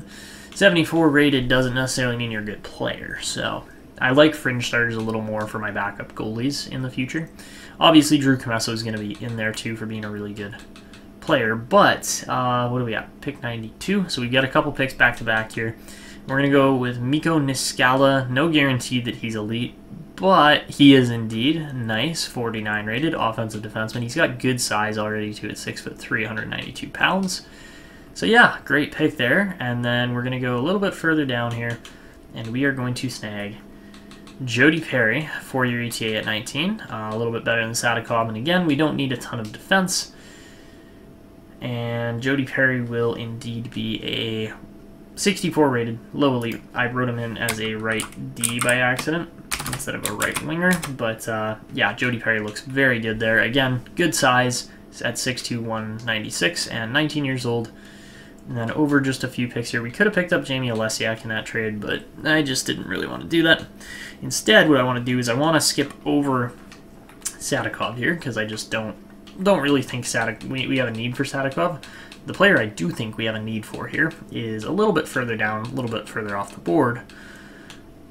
74 rated doesn't necessarily mean you're a good player. So I like fringe starters a little more for my backup goalies in the future. Obviously, Drew Commesso is going to be in there too for being a really good player, but what do we got? Pick 92, so we've got a couple picks back-to-back here. We're going to go with Mikko Niskala. No guarantee that he's elite, but he is indeed nice. 49 rated offensive defenseman. He's got good size already too at 6'3", 192 pounds. So yeah, great pick there. And then we're going to go a little bit further down here, and we are going to snag Jody Perry, 4-year ETA at 19. A little bit better than Sadikov, and again, we don't need a ton of defense. And Jody Perry will indeed be a 64 rated low elite. I wrote him in as a right D by accident instead of a right winger, but yeah, Jody Perry looks very good there. Again, good size at 6'2", 196, and 19 years old. And then over just a few picks here, we could have picked up Jamie Olesiak in that trade, but I just didn't really want to do that. Instead, what I want to do is I want to skip over Sadikov here, because I just don't really think we have a need for Sadikov. The player I do think we have a need for here is a little bit further down, a little bit further off the board,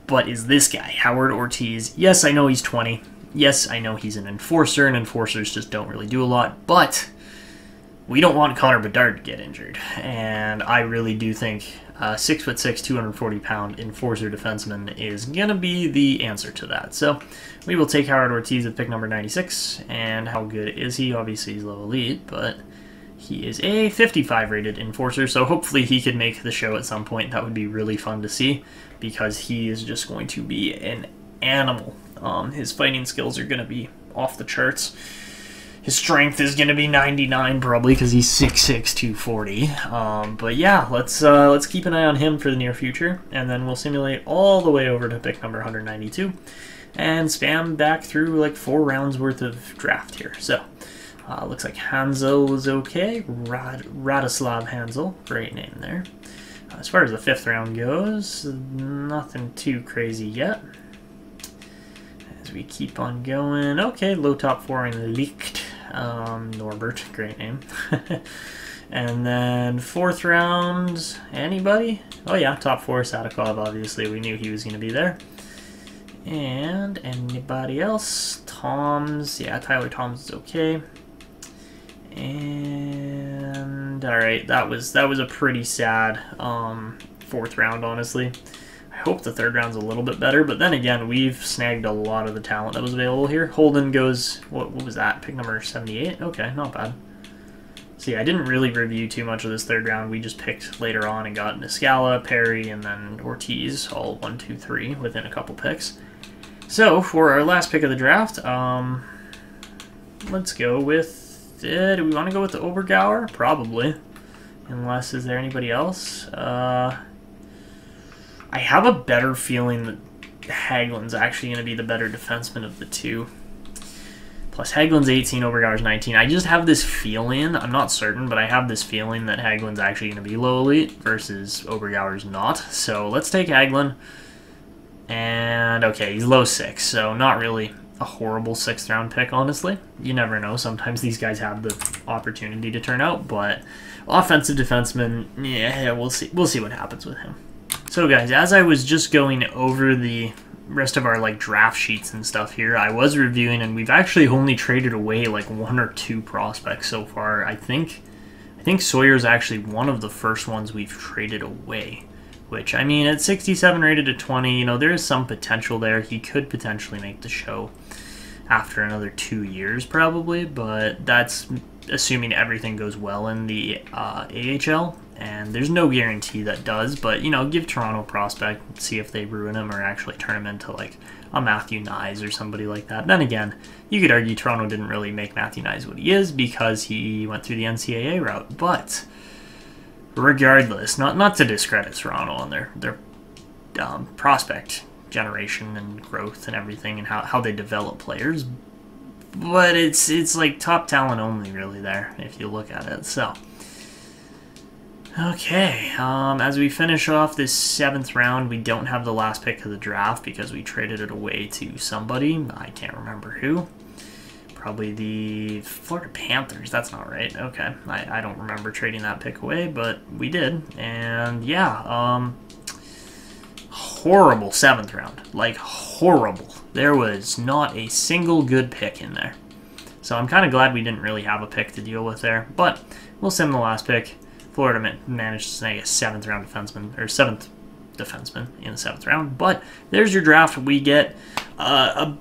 but is this guy, Howard Ortiz. Yes, I know he's 20. Yes, I know he's an enforcer, and enforcers just don't really do a lot, but we don't want Connor Bedard to get injured. And I really do think 6'6", 240-pound enforcer defenseman is going to be the answer to that. So we will take Howard Ortiz at pick number 96. And how good is he? Obviously, he's low elite, but he is a 55-rated enforcer, so hopefully he could make the show at some point. That would be really fun to see, because he is just going to be an animal. His fighting skills are going to be off the charts. His strength is going to be 99 probably, because he's 6'6", 240. But yeah, let's keep an eye on him for the near future, and then we'll simulate all the way over to pick number 192 and spam back through like 4 rounds worth of draft here. So looks like Hansel was okay. Radoslav Hansel, great name there. As far as the 5th round goes, nothing too crazy yet. As we keep on going, okay, low top 4 in Licht. Norbert, great name. And then 4th round, anybody? Oh yeah, top 4, Sadikov, obviously. We knew he was going to be there. And anybody else? Toms, yeah, Tyler Toms is okay. And alright, that was a pretty sad 4th round, honestly. I hope the 3rd round's a little bit better, but then again, we've snagged a lot of the talent that was available here. Holden goes, what was that, pick number 78? Okay, not bad. See, I didn't really review too much of this 3rd round. We just picked later on and got Niscala, Perry, and then Ortiz, all 1, 2, 3 within a couple picks. So, for our last pick of the draft, let's go with, do we want to go with the Obergauer? Probably. Unless, is there anybody else? I have a better feeling that Hagelin's actually going to be the better defenseman of the 2. Plus, Hagelin's 18, Overgauer's 19. I just have this feeling, I'm not certain, but I have this feeling that Hagelin's actually going to be low elite versus Overgauer's not. So let's take Hagelin. And, okay, he's low 6, so not really a horrible 6th round pick, honestly. You never know. Sometimes these guys have the opportunity to turn out, but offensive defenseman, yeah, we'll see. We'll see what happens with him. So guys, as I was just going over the rest of our like draft sheets and stuff here, I was reviewing, and we've actually only traded away like 1 or 2 prospects so far. I think Sawyer's actually one of the first ones we've traded away, which, I mean, at 67 rated to 20, you know, there is some potential there. He could potentially make the show after another 2 years probably, but that's assuming everything goes well in the AHL. And there's no guarantee that does, but, you know, give Toronto a prospect and see if they ruin him or actually turn him into, like, a Matthew Nyes or somebody like that. Then again, you could argue Toronto didn't really make Matthew Nyes what he is because he went through the NCAA route. But regardless, not to discredit Toronto on their prospect generation and growth and everything and how they develop players, but it's like top talent only really there if you look at it, so... Okay, as we finish off this 7th round, we don't have the last pick of the draft because we traded it away to somebody. I can't remember who. Probably the Florida Panthers. That's not right. Okay, I don't remember trading that pick away, but we did. And yeah, horrible 7th round. Like, horrible. There was not a single good pick in there. So I'm kind of glad we didn't really have a pick to deal with there, but we'll send the last pick. Florida managed to snag a 7th round defenseman, or 7th defenseman in the 7th round. But there's your draft. We get a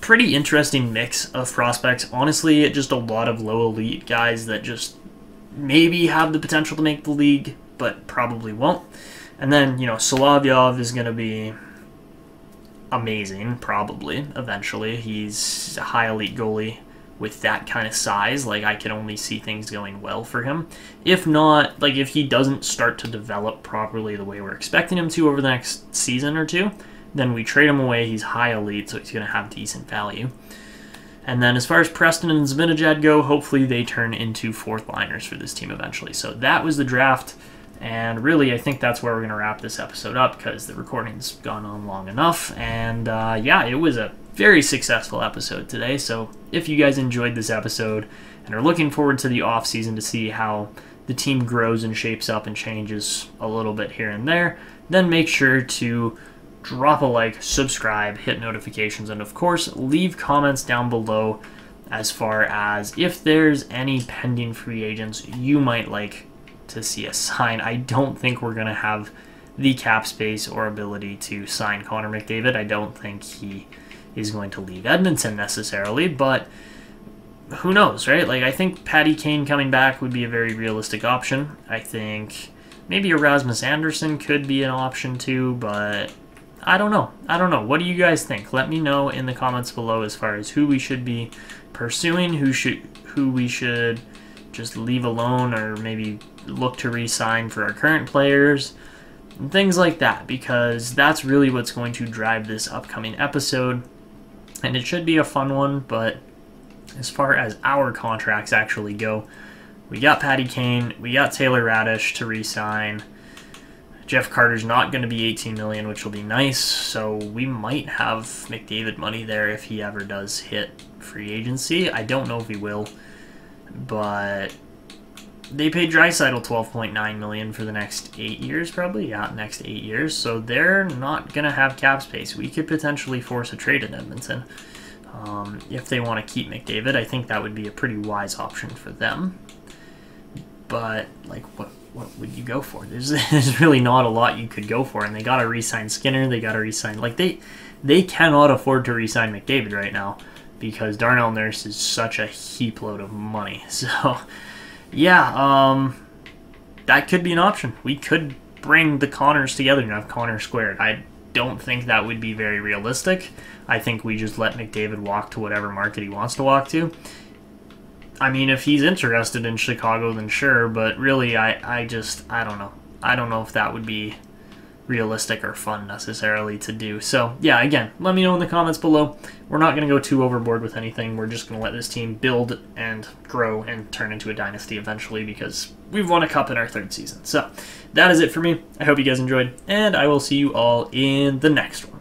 pretty interesting mix of prospects. Honestly, just a lot of low elite guys that just maybe have the potential to make the league, but probably won't. And then, you know, Solovyov is going to be amazing, probably, eventually. He's a high elite goalie. With that kind of size, like, I can only see things going well for him. If not, like, if he doesn't start to develop properly the way we're expecting him to over the next season or 2, then we trade him away. He's high elite, so he's going to have decent value. And then as far as Preston and Zibanejad go, hopefully they turn into 4th-liners for this team eventually. So that was the draft, and really I think that's where we're going to wrap this episode up because the recording's gone on long enough. And yeah, it was a very successful episode today, so if you guys enjoyed this episode and are looking forward to the off season to see how the team grows and shapes up and changes a little bit here and there, then make sure to drop a like, subscribe, hit notifications, and of course leave comments down below as far as if there's any pending free agents you might like to see us sign. I don't think we're going to have the cap space or ability to sign Connor McDavid. I don't think he is going to leave Edmonton necessarily, but who knows, right? Like, I think Paddy Kane coming back would be a very realistic option. I think maybe Erasmus Anderson could be an option too, but I don't know. I don't know. What do you guys think? Let me know in the comments below as far as who we should be pursuing, who we should just leave alone or maybe look to re-sign for our current players and things like that, because that's really what's going to drive this upcoming episode, and it should be a fun one. But as far as our contracts actually go, we got Paddy Kane, we got Taylor Raddysh to re-sign. Jeff Carter's not going to be $18 million, which will be nice, so we might have McDavid money there if he ever does hit free agency. I don't know if he will, but they paid Draisaitl $12.9 million for the next 8 years, probably. Yeah, next 8 years, so they're not going to have cap space. We could potentially force a trade in Edmonton if they want to keep McDavid. I think that would be a pretty wise option for them, but like, what would you go for? There's really not a lot you could go for, and they gotta re-sign Skinner, they gotta re-sign, like, they cannot afford to re-sign McDavid right now because Darnell Nurse is such a heap load of money. So yeah, that could be an option. We could bring the Connors together and have Connor squared. I don't think that would be very realistic. I think we just let McDavid walk to whatever market he wants to walk to. I mean, if he's interested in Chicago, then sure, but really, I don't know. I don't know if that would be realistic or fun necessarily to do. So, yeah, again, let me know in the comments below. We're not going to go too overboard with anything. We're just going to let this team build and grow and turn into a dynasty eventually, because we've won a cup in our third season. So that is it for me. I hope you guys enjoyed, and I will see you all in the next one.